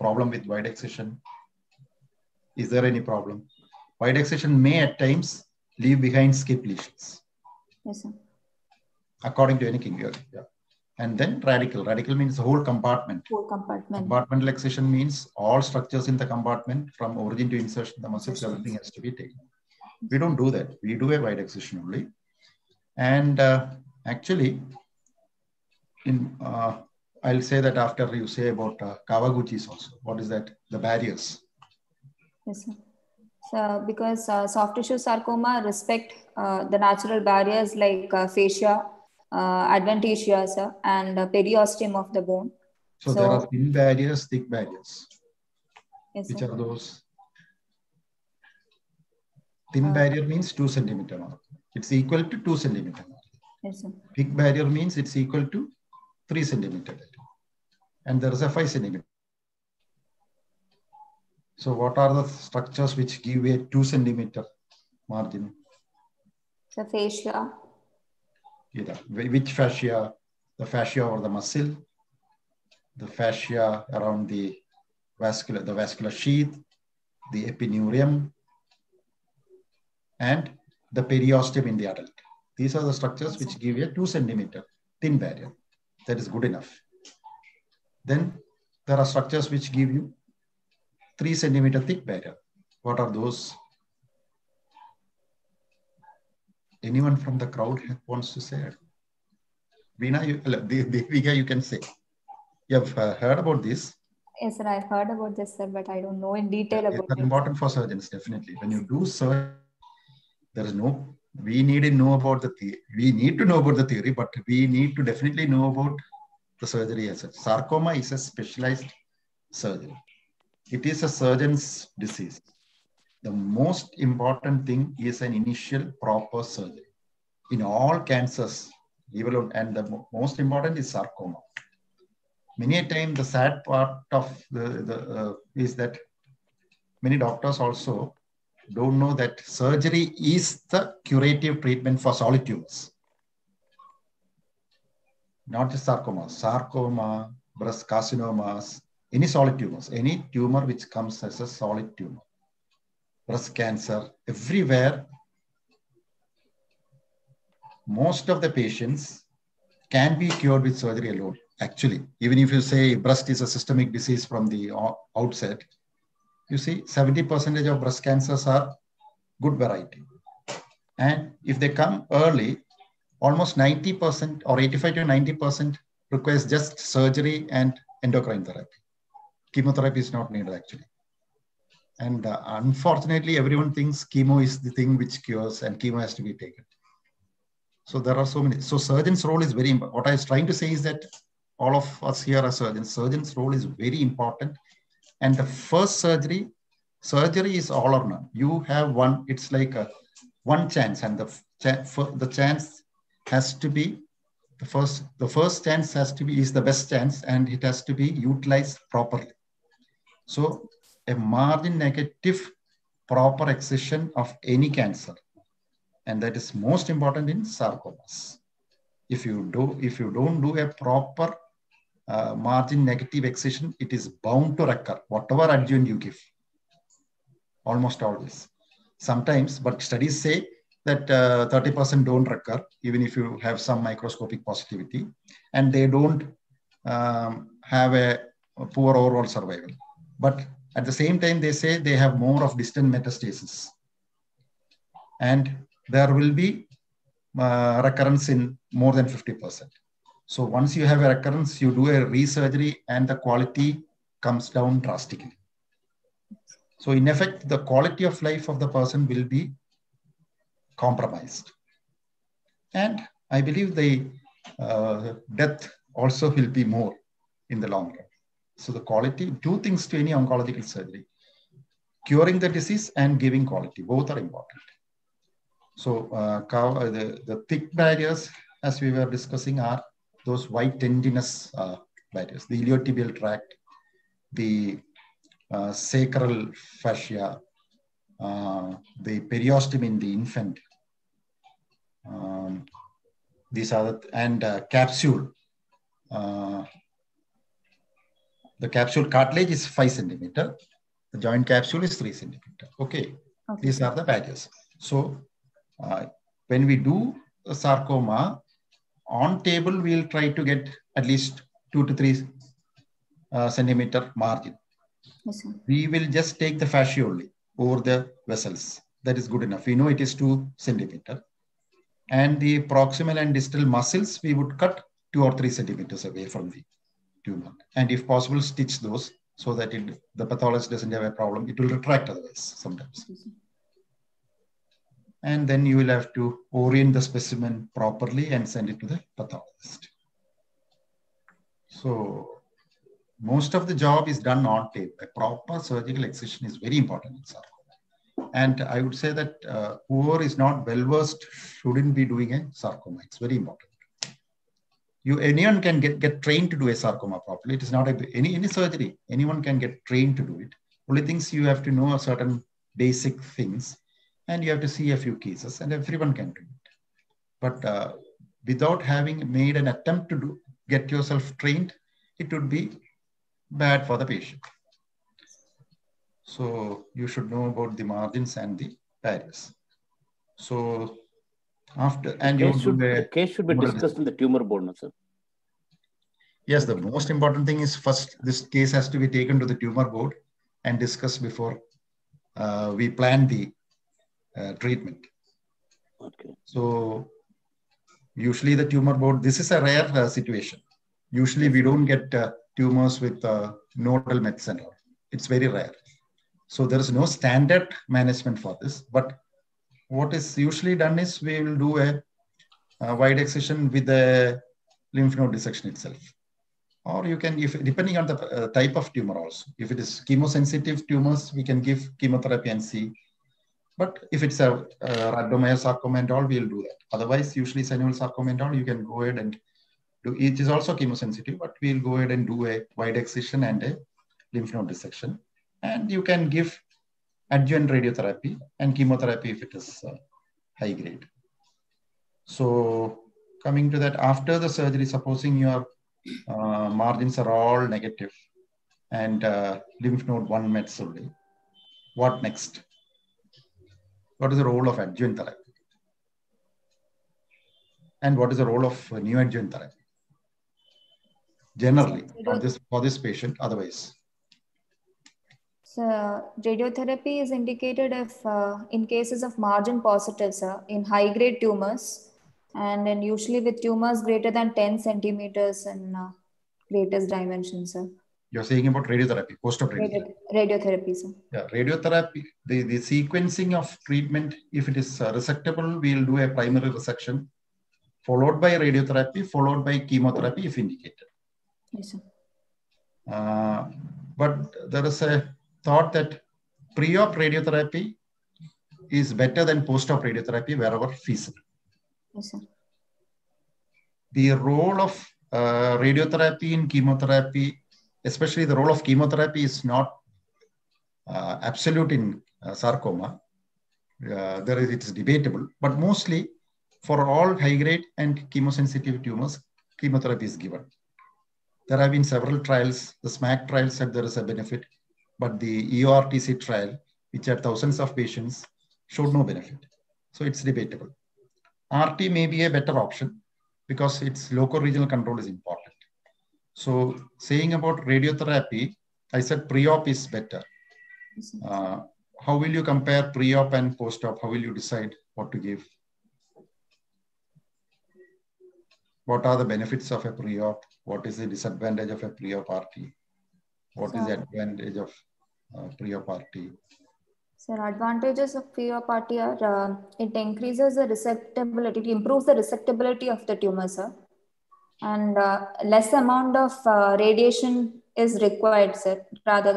problem with wide excision? Is there any problem? Wide excision may at times leave behind skip lesions. Yes, sir. According to Enneking, yeah. And then radical. Radical means the whole compartment. Whole compartment. Compartmental excision means all structures in the compartment from origin to insertion, the muscles, everything has to be taken. We don't do that. We do a wide excision only. And actually, I'll say that after you say about Kawaguchi's also. What is that? The barriers. Yes, sir. So because soft tissue sarcoma respect the natural barriers like fascia, adventitia, sir, and periosteum of the bone. So there are thin barriers, thick barriers. Yes, which sir. Are those? Thin barrier means 2 centimeter mark. It's equal to 2 centimeter mark. Yes, sir. Thick barrier means it's equal to 3 centimeter barrier. And there is a 5 centimeter. So what are the structures which give a 2 centimeter margin? The fascia. Either. Which fascia? The fascia or the muscle, the fascia around the vascular sheath, the epineurium, and the periosteum in the adult. These are the structures which give a 2 centimeter thin barrier. That is good enough. Then there are structures which give you 3 centimeter thick barrier. What are those? Anyone from the crowd wants to say it? Devika, you can say. You have heard about this? Yes, sir. I've heard about this, sir, but I don't know in detail about it. It's important for surgeons, definitely. When you do surgery, There is no. We need to know about the theory, but we need to definitely know about the surgery as well. Sarcoma is a specialized surgery. It is a surgeon's disease. The most important thing is an initial proper surgery in all cancers, and the most important is sarcoma. Many a time, the sad part of is that many doctors also don't know that surgery is the curative treatment for solid tumors, not just sarcoma. Sarcoma, breast carcinomas, any solid tumors, any tumor which comes as a solid tumor, breast cancer, everywhere. Most of the patients can be cured with surgery alone. Actually, even if you say breast is a systemic disease from the outset, you see 70% of breast cancers are good variety. And if they come early, almost 90% or 85 to 90% requires just surgery and endocrine therapy. Chemotherapy is not needed actually. And unfortunately, everyone thinks chemo is the thing which cures and chemo has to be taken. So there are so many. So surgeon's role is very important. What I was trying to say is that all of us here are surgeons. Surgeon's role is very important. And the first surgery is all or none. You have one, it's like a one chance, and the chance has to be, the first chance has to be, is the best chance, and it has to be utilized properly. So a margin negative proper excision of any cancer. And that is most important in sarcomas. If you don't do a proper margin negative excision, it is bound to recur, whatever adjuvant you give, almost always. Sometimes, but studies say that 30% don't recur, even if you have some microscopic positivity, and they don't have a poor overall survival. But at the same time, they say they have more of distant metastasis. And there will be recurrence in more than 50%. So once you have a recurrence, you do a resurgery and the quality comes down drastically. So in effect, the quality of life of the person will be compromised. And I believe the death also will be more in the long run. So the quality, two things to any oncological surgery: curing the disease and giving quality, both are important. So the thick barriers, as we were discussing, are those white tendinous barriers, the iliotibial tract, the sacral fascia, the periosteum in the infant. These are the, capsule. The capsule cartilage is 5 centimeter. The joint capsule is 3 centimeter. Okay. These are the barriers. So when we do a sarcoma, on table, we'll try to get at least 2 to 3 centimeter margin. Yes, we will just take the fascia only over the vessels. That is good enough. We know it is 2 centimeter. And the proximal and distal muscles, we would cut 2 or 3 centimeters away from the tumor. And if possible, stitch those so that the pathologist doesn't have a problem. It will retract otherwise sometimes. Yes. And then you will have to orient the specimen properly and send it to the pathologist. So most of the job is done on tape. A proper surgical excision is very important in sarcoma. And I would say that whoever is not well-versed shouldn't be doing a sarcoma. It's very important. Anyone can get trained to do a sarcoma properly. It is not any surgery. Anyone can get trained to do it. Only things you have to know are certain basic things. And you have to see a few cases, and everyone can do it. But without having made an attempt to get yourself trained, it would be bad for the patient. So you should know about the margins and the barriers. So after, and the case should be discussed in the tumor board, sir. Yes, the most important thing is first, this case has to be taken to the tumor board and discussed before we plan the treatment. Okay. So usually the tumor board, this is a rare situation. Usually we don't get tumors with nodal mets and all. It's very rare. So there is no standard management for this, but what is usually done is we will do a wide excision with a lymph node dissection itself. Or you can, if depending on the type of tumor also. If it is chemosensitive tumors, we can give chemotherapy and see. But if it's a rhabdomyosarcoma and all, we'll do that. Otherwise, usually synovial sarcoma and all, you can go ahead and do, it is also chemosensitive, but we'll go ahead and do a wide excision and a lymph node dissection. And you can give adjuvant radiotherapy and chemotherapy if it is high grade. So coming to that, after the surgery, supposing your margins are all negative and lymph node 1 mets only, what next? What is the role of adjuvant therapy? And what is the role of neoadjuvant therapy? Generally, for this patient, otherwise. So radiotherapy is indicated if in cases of margin positive, sir, in high grade tumors, and then usually with tumors greater than 10 centimeters in greatest dimension, sir. You're saying about radiotherapy, post-op radiotherapy. Radiotherapy, sir. Yeah, radiotherapy, the sequencing of treatment, if it is resectable, we'll do a primary resection, followed by radiotherapy, followed by chemotherapy if indicated. Yes, sir. But there is a thought that pre-op radiotherapy is better than post-op radiotherapy wherever feasible. Yes, sir. The role of radiotherapy in chemotherapy, especially the role of chemotherapy, is not absolute in sarcoma. It is debatable, but mostly for all high-grade and chemosensitive tumors, chemotherapy is given. There have been several trials. The SMAC trial said there is a benefit, but the EORTC trial, which had thousands of patients, showed no benefit. So it's debatable. RT may be a better option because its local regional control is important. So saying about radiotherapy, I said pre-op is better. How will you compare pre-op and post-op? How will you decide what to give? What are the benefits of a pre-op? What is the disadvantage of a pre-op RT? What is the advantage of pre-op RT? So advantages of pre-op RT are it increases the resectability, it improves the resectability of the tumor, sir. And less amount of radiation is required, sir, rather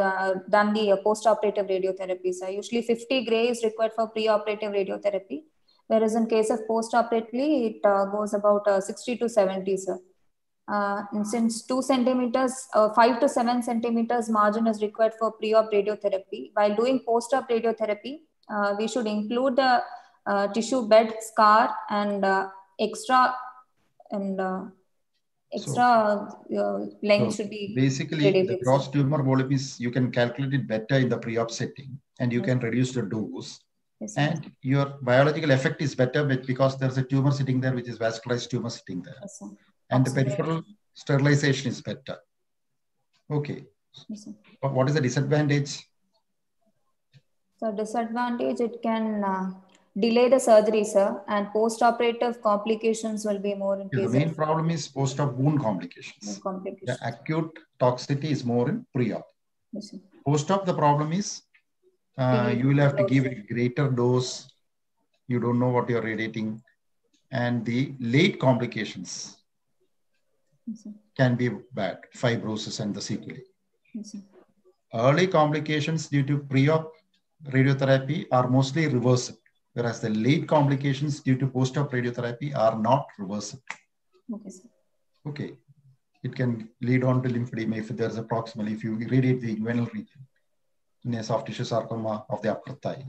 than the post-operative radiotherapy, sir. Usually 50 gray is required for pre-operative radiotherapy, whereas in case of post-operatively, it goes about 60 to 70, sir. And since 5 to 7 centimeters margin is required for pre-op radiotherapy, while doing post-op radiotherapy, we should include the tissue bed scar and extra length should be. Basically, radiated. The gross tumor volume is, you can calculate it better in the pre-op setting, and you can reduce the dose. Yes, and sir. Your biological effect is better because there's a tumor sitting there, which is vascularized tumor sitting there. Yes, sir. And the peripheral sterilization is better. Okay. Yes, but what is the disadvantage? So disadvantage, it can delay the surgery, sir, and post-operative complications will be more in case. The main problem is post-op wound complications. The acute toxicity is more in pre-op. Yes, post-op, the problem is you will have to give a greater dose. You don't know what you're radiating. And the late complications can be bad, fibrosis and the sequelae. Yes, early complications due to pre-op radiotherapy are mostly reversible, whereas the late complications due to post-op radiotherapy are not reversible. Okay, sir. Okay. It can lead on to lymphedema if there's a proximal, if you irradiate the inguinal region in a soft tissue sarcoma of the upper thigh.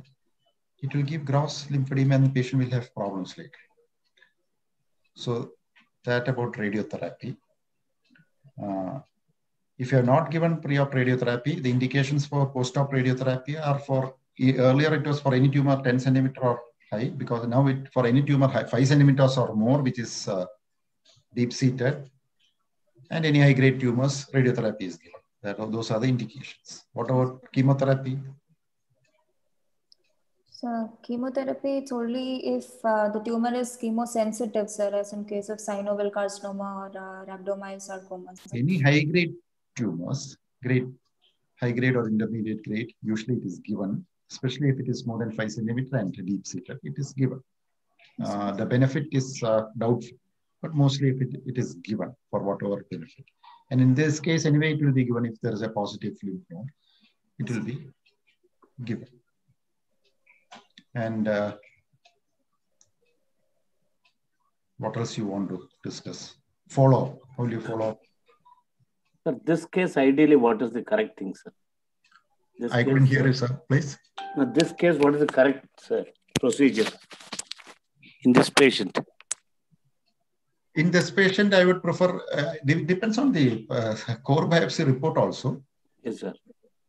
It will give gross lymphedema and the patient will have problems later. So that about radiotherapy. If you are not given pre-op radiotherapy, the indications for post-op radiotherapy are for, earlier it was for any tumor 10 centimeter or high, because now it for any tumor high, 5 centimeters or more, which is deep-seated, and any high-grade tumors, radiotherapy is given. Those are the indications. What about chemotherapy? So chemotherapy, it's only if the tumor is chemosensitive, sir, as in case of synovial carcinoma or rhabdomyosarcoma. Any high-grade tumors, high-grade or intermediate grade, usually it is given. especially if it is more than 5 centimeter and deep seated, it is given. The benefit is doubtful, but mostly if it is given for whatever benefit. And in this case, anyway, it will be given if there is a positive lymph node, it will be given. And what else you want to discuss? Follow up. How do you follow up? Sir, this case, ideally, what is the correct thing, sir? I couldn't hear you, sir. Please. Now, this case, what is the correct, sir, procedure in this patient? In this patient, I would prefer, depends on the core biopsy report also. Yes, sir.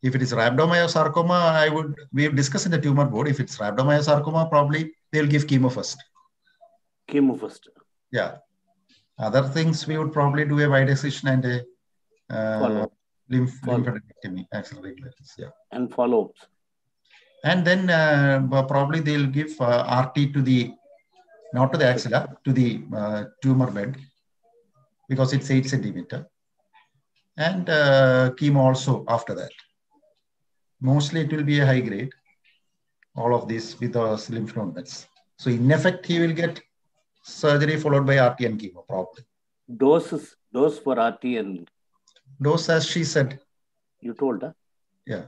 If it is rhabdomyosarcoma, we have discussed in the tumor board. If it's rhabdomyosarcoma, probably they'll give chemo first. Chemo first. Yeah. Other things, we would probably do a wide excision and a lymphadenectomy, axillary clearance. Yeah. And follow ups. And then probably they'll give RT to the, not to the axilla, to the tumor bed, because it's 8 centimeter. And chemo also after that. Mostly it will be a high grade, all of this with the lymph node beds. So in effect, he will get surgery followed by RT and chemo probably. Dose for RT and? Dose as she said. You told her? Yeah.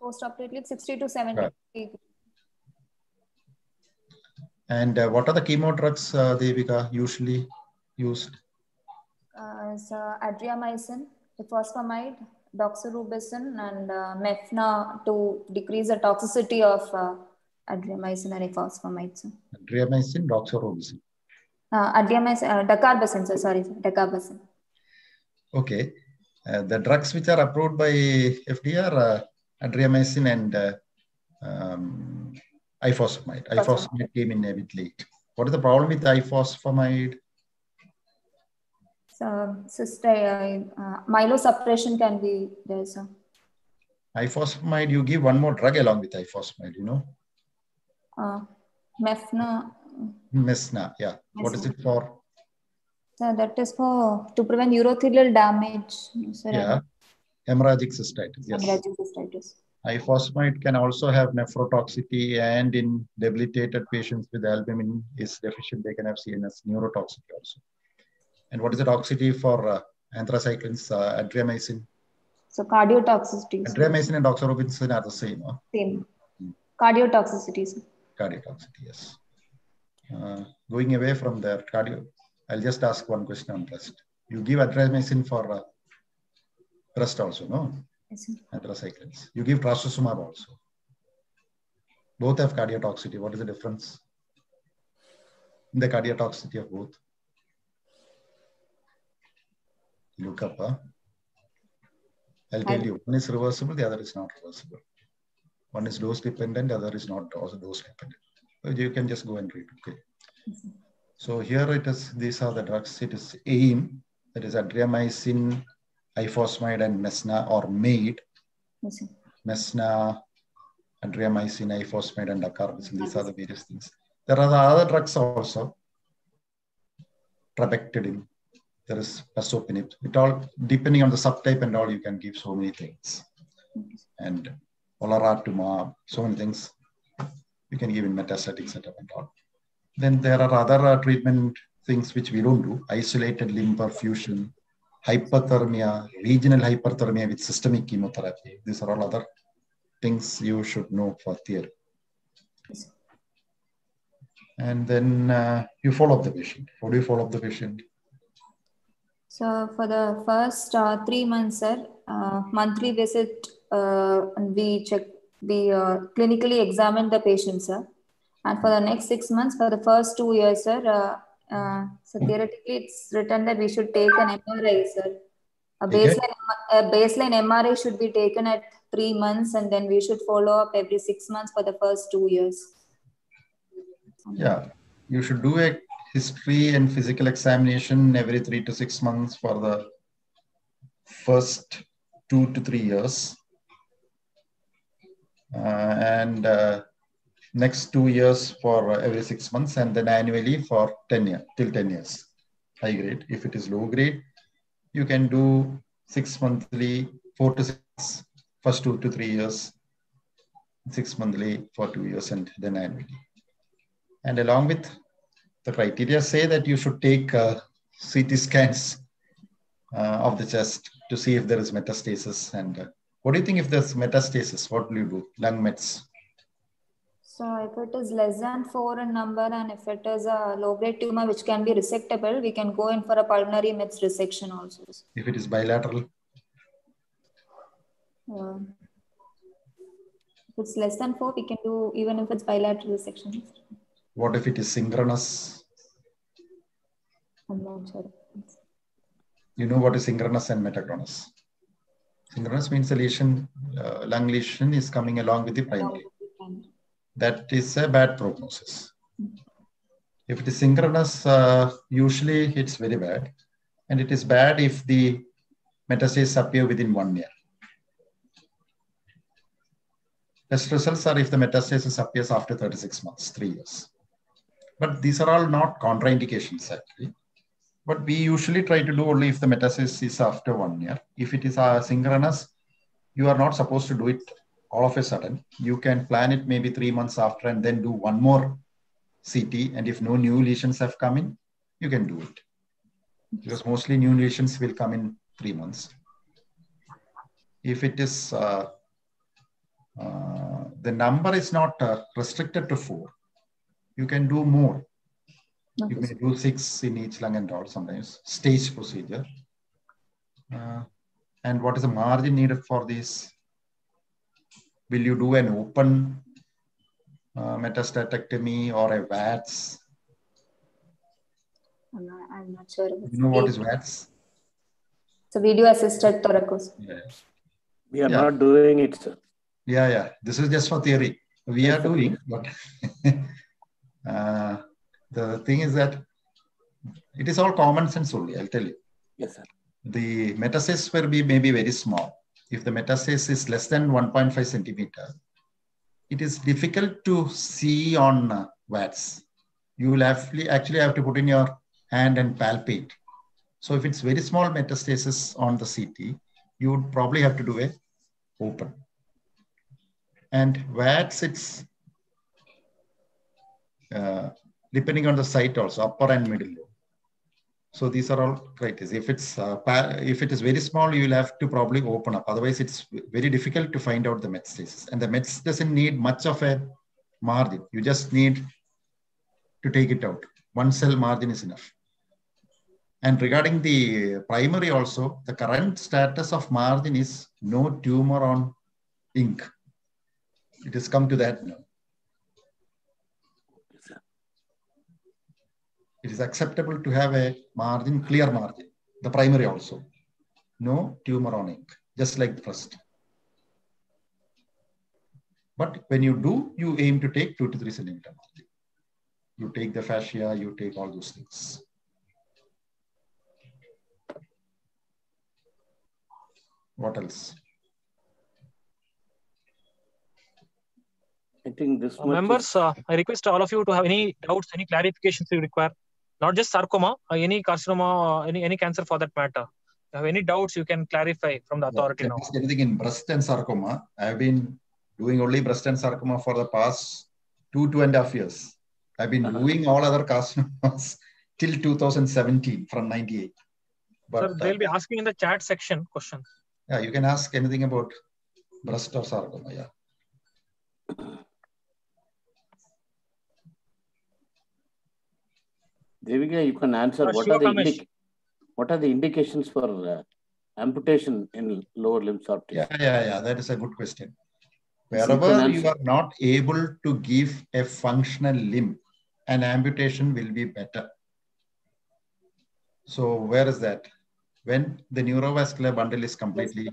Post-operatively 60 to 70. Right. And what are the chemo drugs, Devika, usually used? So adriamycin, ifosfamide, doxorubicin, and mesna to decrease the toxicity of adriamycin and ifosfamide. So. Adriamycin, doxorubicin. Adriamycin, dacarbazine, so sorry, dacarbazine. Okay. The drugs which are approved by FDA are adriamycin and ifosfamide. Ifosfamide came in a bit late. What is the problem with ifosfamide? Myelosuppression can be there, sir. Ifosfamide, you give one more drug along with ifosfamide, you know? Mesna. Mesna, yeah. Mesna. What is it for? Sir, that is for to prevent urothelial damage. Sir. Yeah. Hemorrhagic cystitis. Yes. Hemorrhagic cystitis. Ifosfamide can also have nephrotoxicity, and in debilitated patients with albumin is deficient, they can have CNS neurotoxicity also. And what is the toxicity for anthracyclines, adriamycin? So cardiotoxicity. Adriamycin and doxorubicin are the same. Huh? Same. Hmm. Cardiotoxicity. Sir. Cardiotoxicity, yes. Going away from the cardio, I'll just ask one question on breast. You give adriamycin for breast also, no? Yes, sir. Anthracyclines. You give trastuzumab also. Both have cardiotoxicity. What is the difference in the cardiotoxicity of both? Look up. Huh? I'll tell you. One is reversible, the other is not reversible. One is dose dependent, the other is not also dose dependent. So you can just go and read. Okay. So here it is. These are the drugs. It is AIM. That is adriamycin, ifosfamide, and mesna or MAID. Yes. Mesna, adriamycin, ifosfamide, and dacarbazine. These are the various things. There are the other drugs also. Trabectedin. There is pasopanib. It all, depending on the subtype and all, you can give so many things. And olaratumab, so many things you can give in metastatic setup and all. Then there are other treatment things which we don't do. Isolated limb perfusion, hyperthermia, regional hyperthermia with systemic chemotherapy. These are all other things you should know for theory. And then you follow up the patient. How do you follow up the patient? So for the first 3 months, sir, monthly visit, and we clinically examine the patient, sir. And for the next 6 months, for the first 2 years, sir, so theoretically it's written that we should take an MRI, sir. A baseline MRI should be taken at 3 months, and then we should follow up every 6 months for the first 2 years. Yeah, you should do a history and physical examination every 3 to 6 months for the first 2 to 3 years. Next 2 years for every 6 months, and then annually for 10 years, till 10 years, high grade. If it is low grade, you can do 6 monthly, 4 to 6, first 2 to 3 years, 6 monthly for 2 years and then annually. And along with the criteria say that you should take CT scans of the chest to see if there is metastasis. And what do you think if there's metastasis? What will you do? Lung mets. So if it is less than 4 in number and if it is a low-grade tumor which can be resectable, we can go in for a pulmonary mets resection also. If it is bilateral? If it's less than 4, we can do even if it's bilateral resection. What if it is synchronous? I'm not sure. You know what is synchronous and metachronous? Synchronous means the lesion, lung lesion is coming along with the primary. That is a bad prognosis. If it is synchronous, usually it's very bad. And it is bad if the metastases appear within 1 year. Best results are if the metastasis appears after 36 months, 3 years. But these are all not contraindications actually. But we usually try to do only if the metastasis is after 1 year. If it is synchronous, you are not supposed to do it all of a sudden. You can plan it maybe 3 months after and then do one more CT. And if no new lesions have come in, you can do it. Because mostly new lesions will come in 3 months. If it is, the number is not restricted to 4. You can do more. You may do 6 in each lung and all sometimes. Stage procedure. And what is the margin needed for this? Will you do an open metastatectomy or a VATS? I'm not sure. You know what is VATS? It's a video-assisted thoracoscopy. Yeah. We are not doing it, sir. Yeah, yeah. This is just for theory. We are doing, but the thing is that it is all common sense only, I'll tell you. Yes, sir. The metastasis will be maybe very small. If the metastasis is less than 1.5 centimeter, it is difficult to see on VATS. You will actually have to put in your hand and palpate. So if it's very small metastasis on the CT, you would probably have to do a open. And VATS, it's depending on the site also, upper and middle lobe. So these are all criteria. If it is very small, you will have to probably open up. Otherwise, it's very difficult to find out the metastasis. And the mets doesn't need much of a margin. You just need to take it out. 1 cell margin is enough. And regarding the primary also, the current status of margin is no tumor on ink. It has come to that now. It is acceptable to have a margin, clear margin, the primary also. No tumor on ink, just like the first. But when you do, you aim to take 2 to 3 centimeter margin. You take the fascia, you take all those things. What else? I think this members, I request all of you to have any doubts, any clarifications you require. Not just sarcoma, any carcinoma, any cancer for that matter. If you have any doubts, you can clarify from the authority now. Anything in breast and sarcoma, I have been doing only breast and sarcoma for the past 2.5 years. I've been doing all other carcinomas till 2017 from 98. But sir, they'll be asking in the chat section questions. Yeah, you can ask anything about breast or sarcoma. Yeah. Devika, you can answer what are the indications for amputation in lower limb sarcoma? Yeah. That is a good question. Wherever you are not able to give a functional limb, an amputation will be better. So where is that? When the neurovascular bundle is completely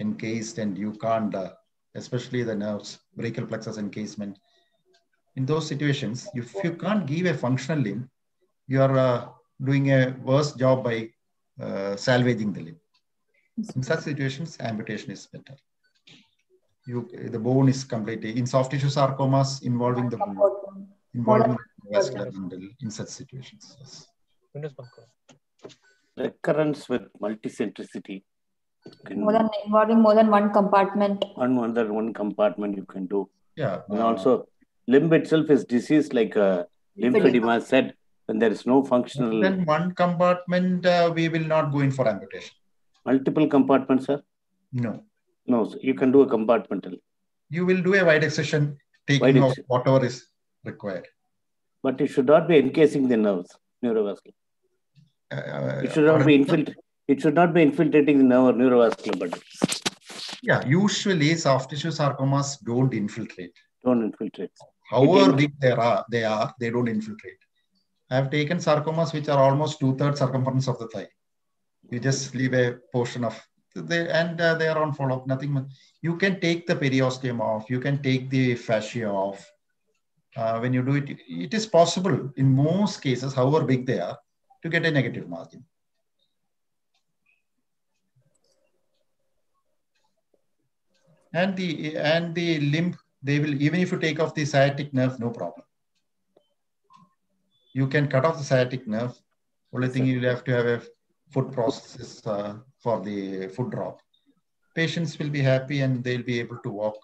encased and you can't, especially the nerves, brachial plexus encasement. In those situations, if you can't give a functional limb, you are doing a worse job by salvaging the limb. In such situations, amputation is better. The bone is completely, in soft tissue sarcomas involving the bone, involving the vascular bundle, in such situations. Yes. Recurrence with multicentricity. Involving more than one compartment. One compartment you can do. Yeah. And also, limb itself is diseased, like lymphedema said, when there is no functional. Then one compartment, we will not go in for amputation. Multiple compartments, sir? No. No, so you can do a compartmental. You will do a wide excision, taking off whatever is required. But it should not be encasing the nerves, neurovascular. It should not be infiltrating. It should not be infiltrating the nerve or neurovascular body. Yeah, usually soft tissue sarcomas don't infiltrate. Don't infiltrate. However big they don't infiltrate. I have taken sarcomas which are almost 2/3 circumference of the thigh. You just leave a portion of, they are on follow-up, nothing much. You can take the periosteum off, you can take the fascia off. When you do it, it is possible in most cases, however big they are, to get a negative margin. And the limb, they will, even if you take off the sciatic nerve, no problem. You can cut off the sciatic nerve. Only thing you will have to have a foot prosthesis for the foot drop. Patients will be happy and they'll be able to walk.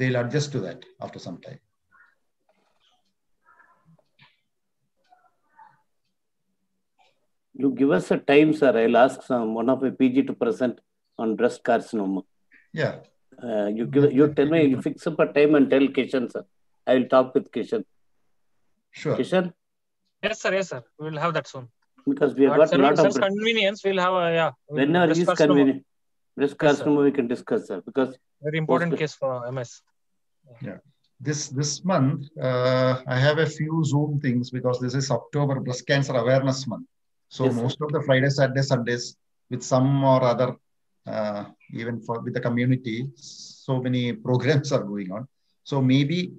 They'll adjust to that after some time. You give us a time, sir. I'll ask one of my PG to present on breast carcinoma. Yeah. You tell me, you fix up a time and tell Kishan, sir. I will talk with Kishan. Sure. Kishan? Yes, sir. Yes, sir. We will have that soon. Because we have got a lot of convenience. We'll have a, yeah. Whenever it is convenient. Breast carcinoma we can discuss, sir. Because very important case for MS. Yeah. This month, I have a few Zoom things because this is October Breast Cancer Awareness Month. So yes, most of the Fridays, Saturdays, Sundays, with some or other, even for with the community, so many programs are going on. So maybe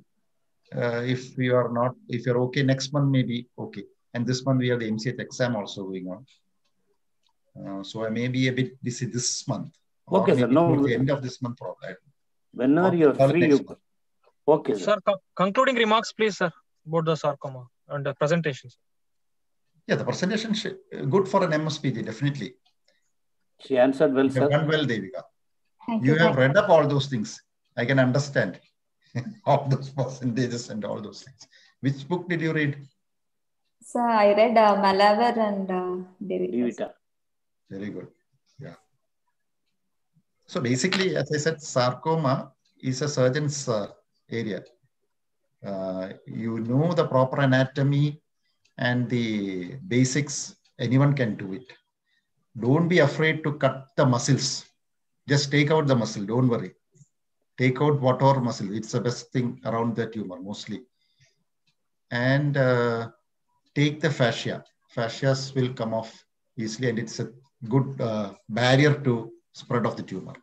if you are not, if you're okay, next month maybe okay. And this month we have the MCH exam also going on. So I may be a bit busy this month. Okay, sir. No, the end of this month probably. Whenever you are free, you... Okay, sir. Sir, concluding remarks, please, sir, about the sarcoma and the presentation. Yeah, the presentation is good for an MSPG, definitely. She answered well, sir. You have done well, Devika. You have read up all those things. I can understand all those percentages and all those things. Which book did you read? Sir, I read Malavar and Devika. Very good. Yeah. So basically, as I said, sarcoma is a surgeon's area. You know the proper anatomy and the basics. Anyone can do it. Don't be afraid to cut the muscles. Just take out the muscle. Don't worry. Take out whatever muscle. It's the best thing around the tumor mostly. And take the fascia. Fascias will come off easily, and it's a good barrier to spread of the tumor.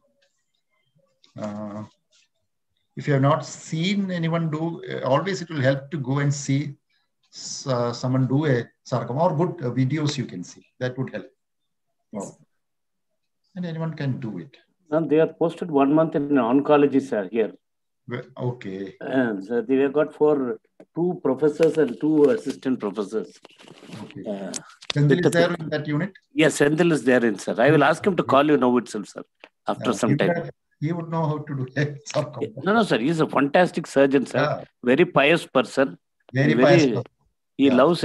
If you have not seen anyone do, always it will help to go and see someone do a sarcoma, or good videos you can see. That would help. Wow. And anyone can do it. And they are posted 1 month in oncology, sir, here. Okay. And so they have got two professors and 2 assistant professors. Okay. Sendhil is there in that unit? Yes, Sendhil is there in, sir. I will ask him to call you now itself, sir, after some time. He would know how to do it. Sarcoma. No, no, sir. He is a fantastic surgeon, sir. Yeah. Very pious person. Very, very pious person. He loves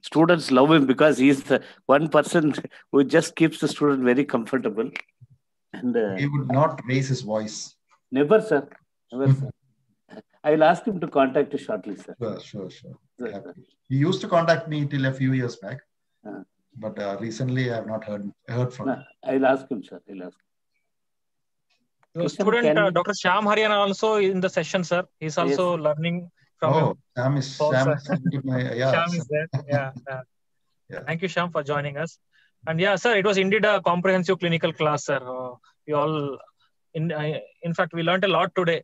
students love him because he is the one person who just keeps the student very comfortable. And he would not raise his voice. Never, sir. Never, sir. I will ask him to contact you shortly, sir. Sure. He used to contact me till a few years back, but recently I have not heard from him. I will ask him, sir. I will ask him. The student, Dr. Shyam Haryan, also in the session, sir. He's also learning. Oh, Shyam is there. Yeah. Thank you, Shyam, for joining us. And yeah, sir, it was indeed a comprehensive clinical class, sir. We all, in fact, we learned a lot today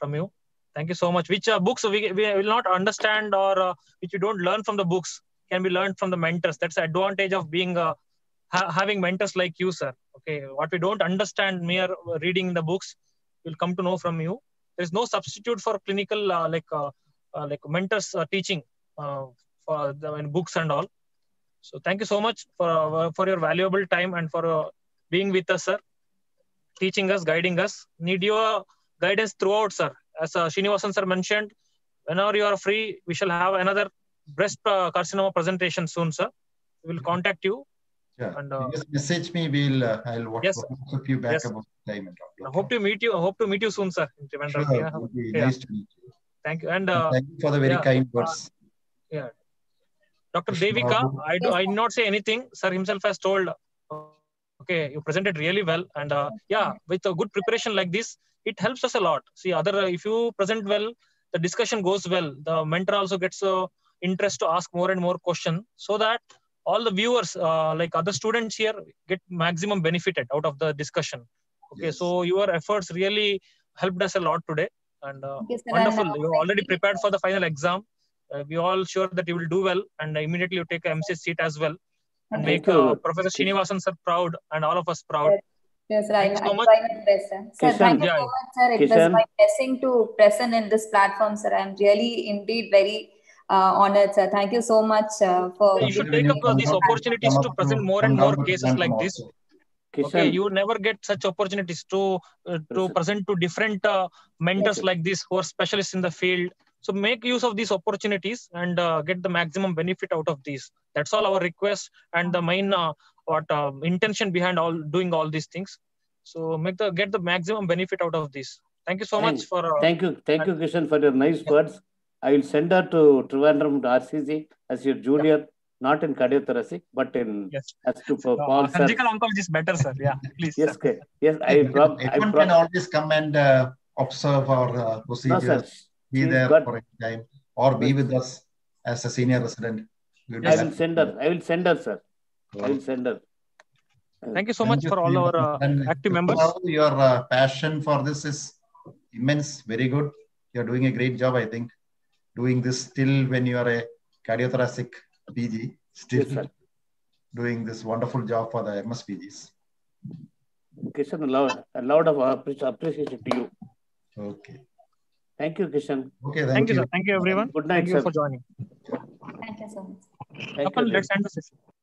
from you. Thank you so much. Which books we will not understand, or which you don't learn from the books, can be learned from the mentors. That's the advantage of being having mentors like you, sir. Okay, what we don't understand mere reading the books, we'll come to know from you. There's no substitute for clinical like mentors teaching for the books and all. So thank you so much for your valuable time and for being with us, sir. Teaching us, guiding us. Need your guidance throughout, sir. as Shrinivasan sir mentioned, whenever you are free, we shall have another breast carcinoma presentation soon, sir. We will contact you. Yeah. And, just message me. We'll I'll WhatsApp you back about the time and talk. Hope to meet you. Hope to meet you soon, sir. In Trivandrum. Sure. Yeah. Would be nice to meet you. Thank you. And thank you for the very kind words. Yeah. Dr. Devika, I did not say anything. Sir himself has told. Okay, you presented really well, and yeah, with a good preparation like this, it helps us a lot. See, other if you present well, the discussion goes well. The mentor also gets interest to ask more and more questions, so that all the viewers, like other students here, get maximum benefited out of the discussion. Okay, yes. So your efforts really helped us a lot today, and yes, wonderful. You already prepared for the final exam. We all sure that you will do well, and immediately you take a MCS seat as well, and make Professor Shrinivasan sir proud and all of us proud. Yes, right. Thanks so much. Sir, thank you so much, sir. It was my blessing to present in this platform, sir. I am really indeed very honored, sir. Thank you so much for. You should take up these opportunities to present more and more cases like this. Okay, you never get such opportunities to present to different mentors like this who are specialists in the field. So make use of these opportunities and get the maximum benefit out of these. That's all our request and the main intention behind all doing all these things. So get the maximum benefit out of this. Thank you so much for. Thank you, Kishan, for your nice words. I will send her to Trivandrum to RCC as your junior, not in cardiothoracic, but in as to Paul sir. Surgical oncology is better, sir. Yeah, please. Yes, sir. Yes. Everyone can always come and observe our procedures. No, sir. Be there for a time, or be with us as a senior resident. I will send her. I will send her, sir. I will send her. Thank you so much for all our active members. Your passion for this is immense. Very good. You are doing a great job, I think. Doing this still when you are a cardiothoracic PG, still doing this wonderful job for the MS PGs. Okay, sir. A lot of appreciation to you. Okay. Thank you, Kishan. Okay, thank you, sir. Thank you, everyone. Good night, sir. Thank you for joining. Thank you so much. Let's end the session.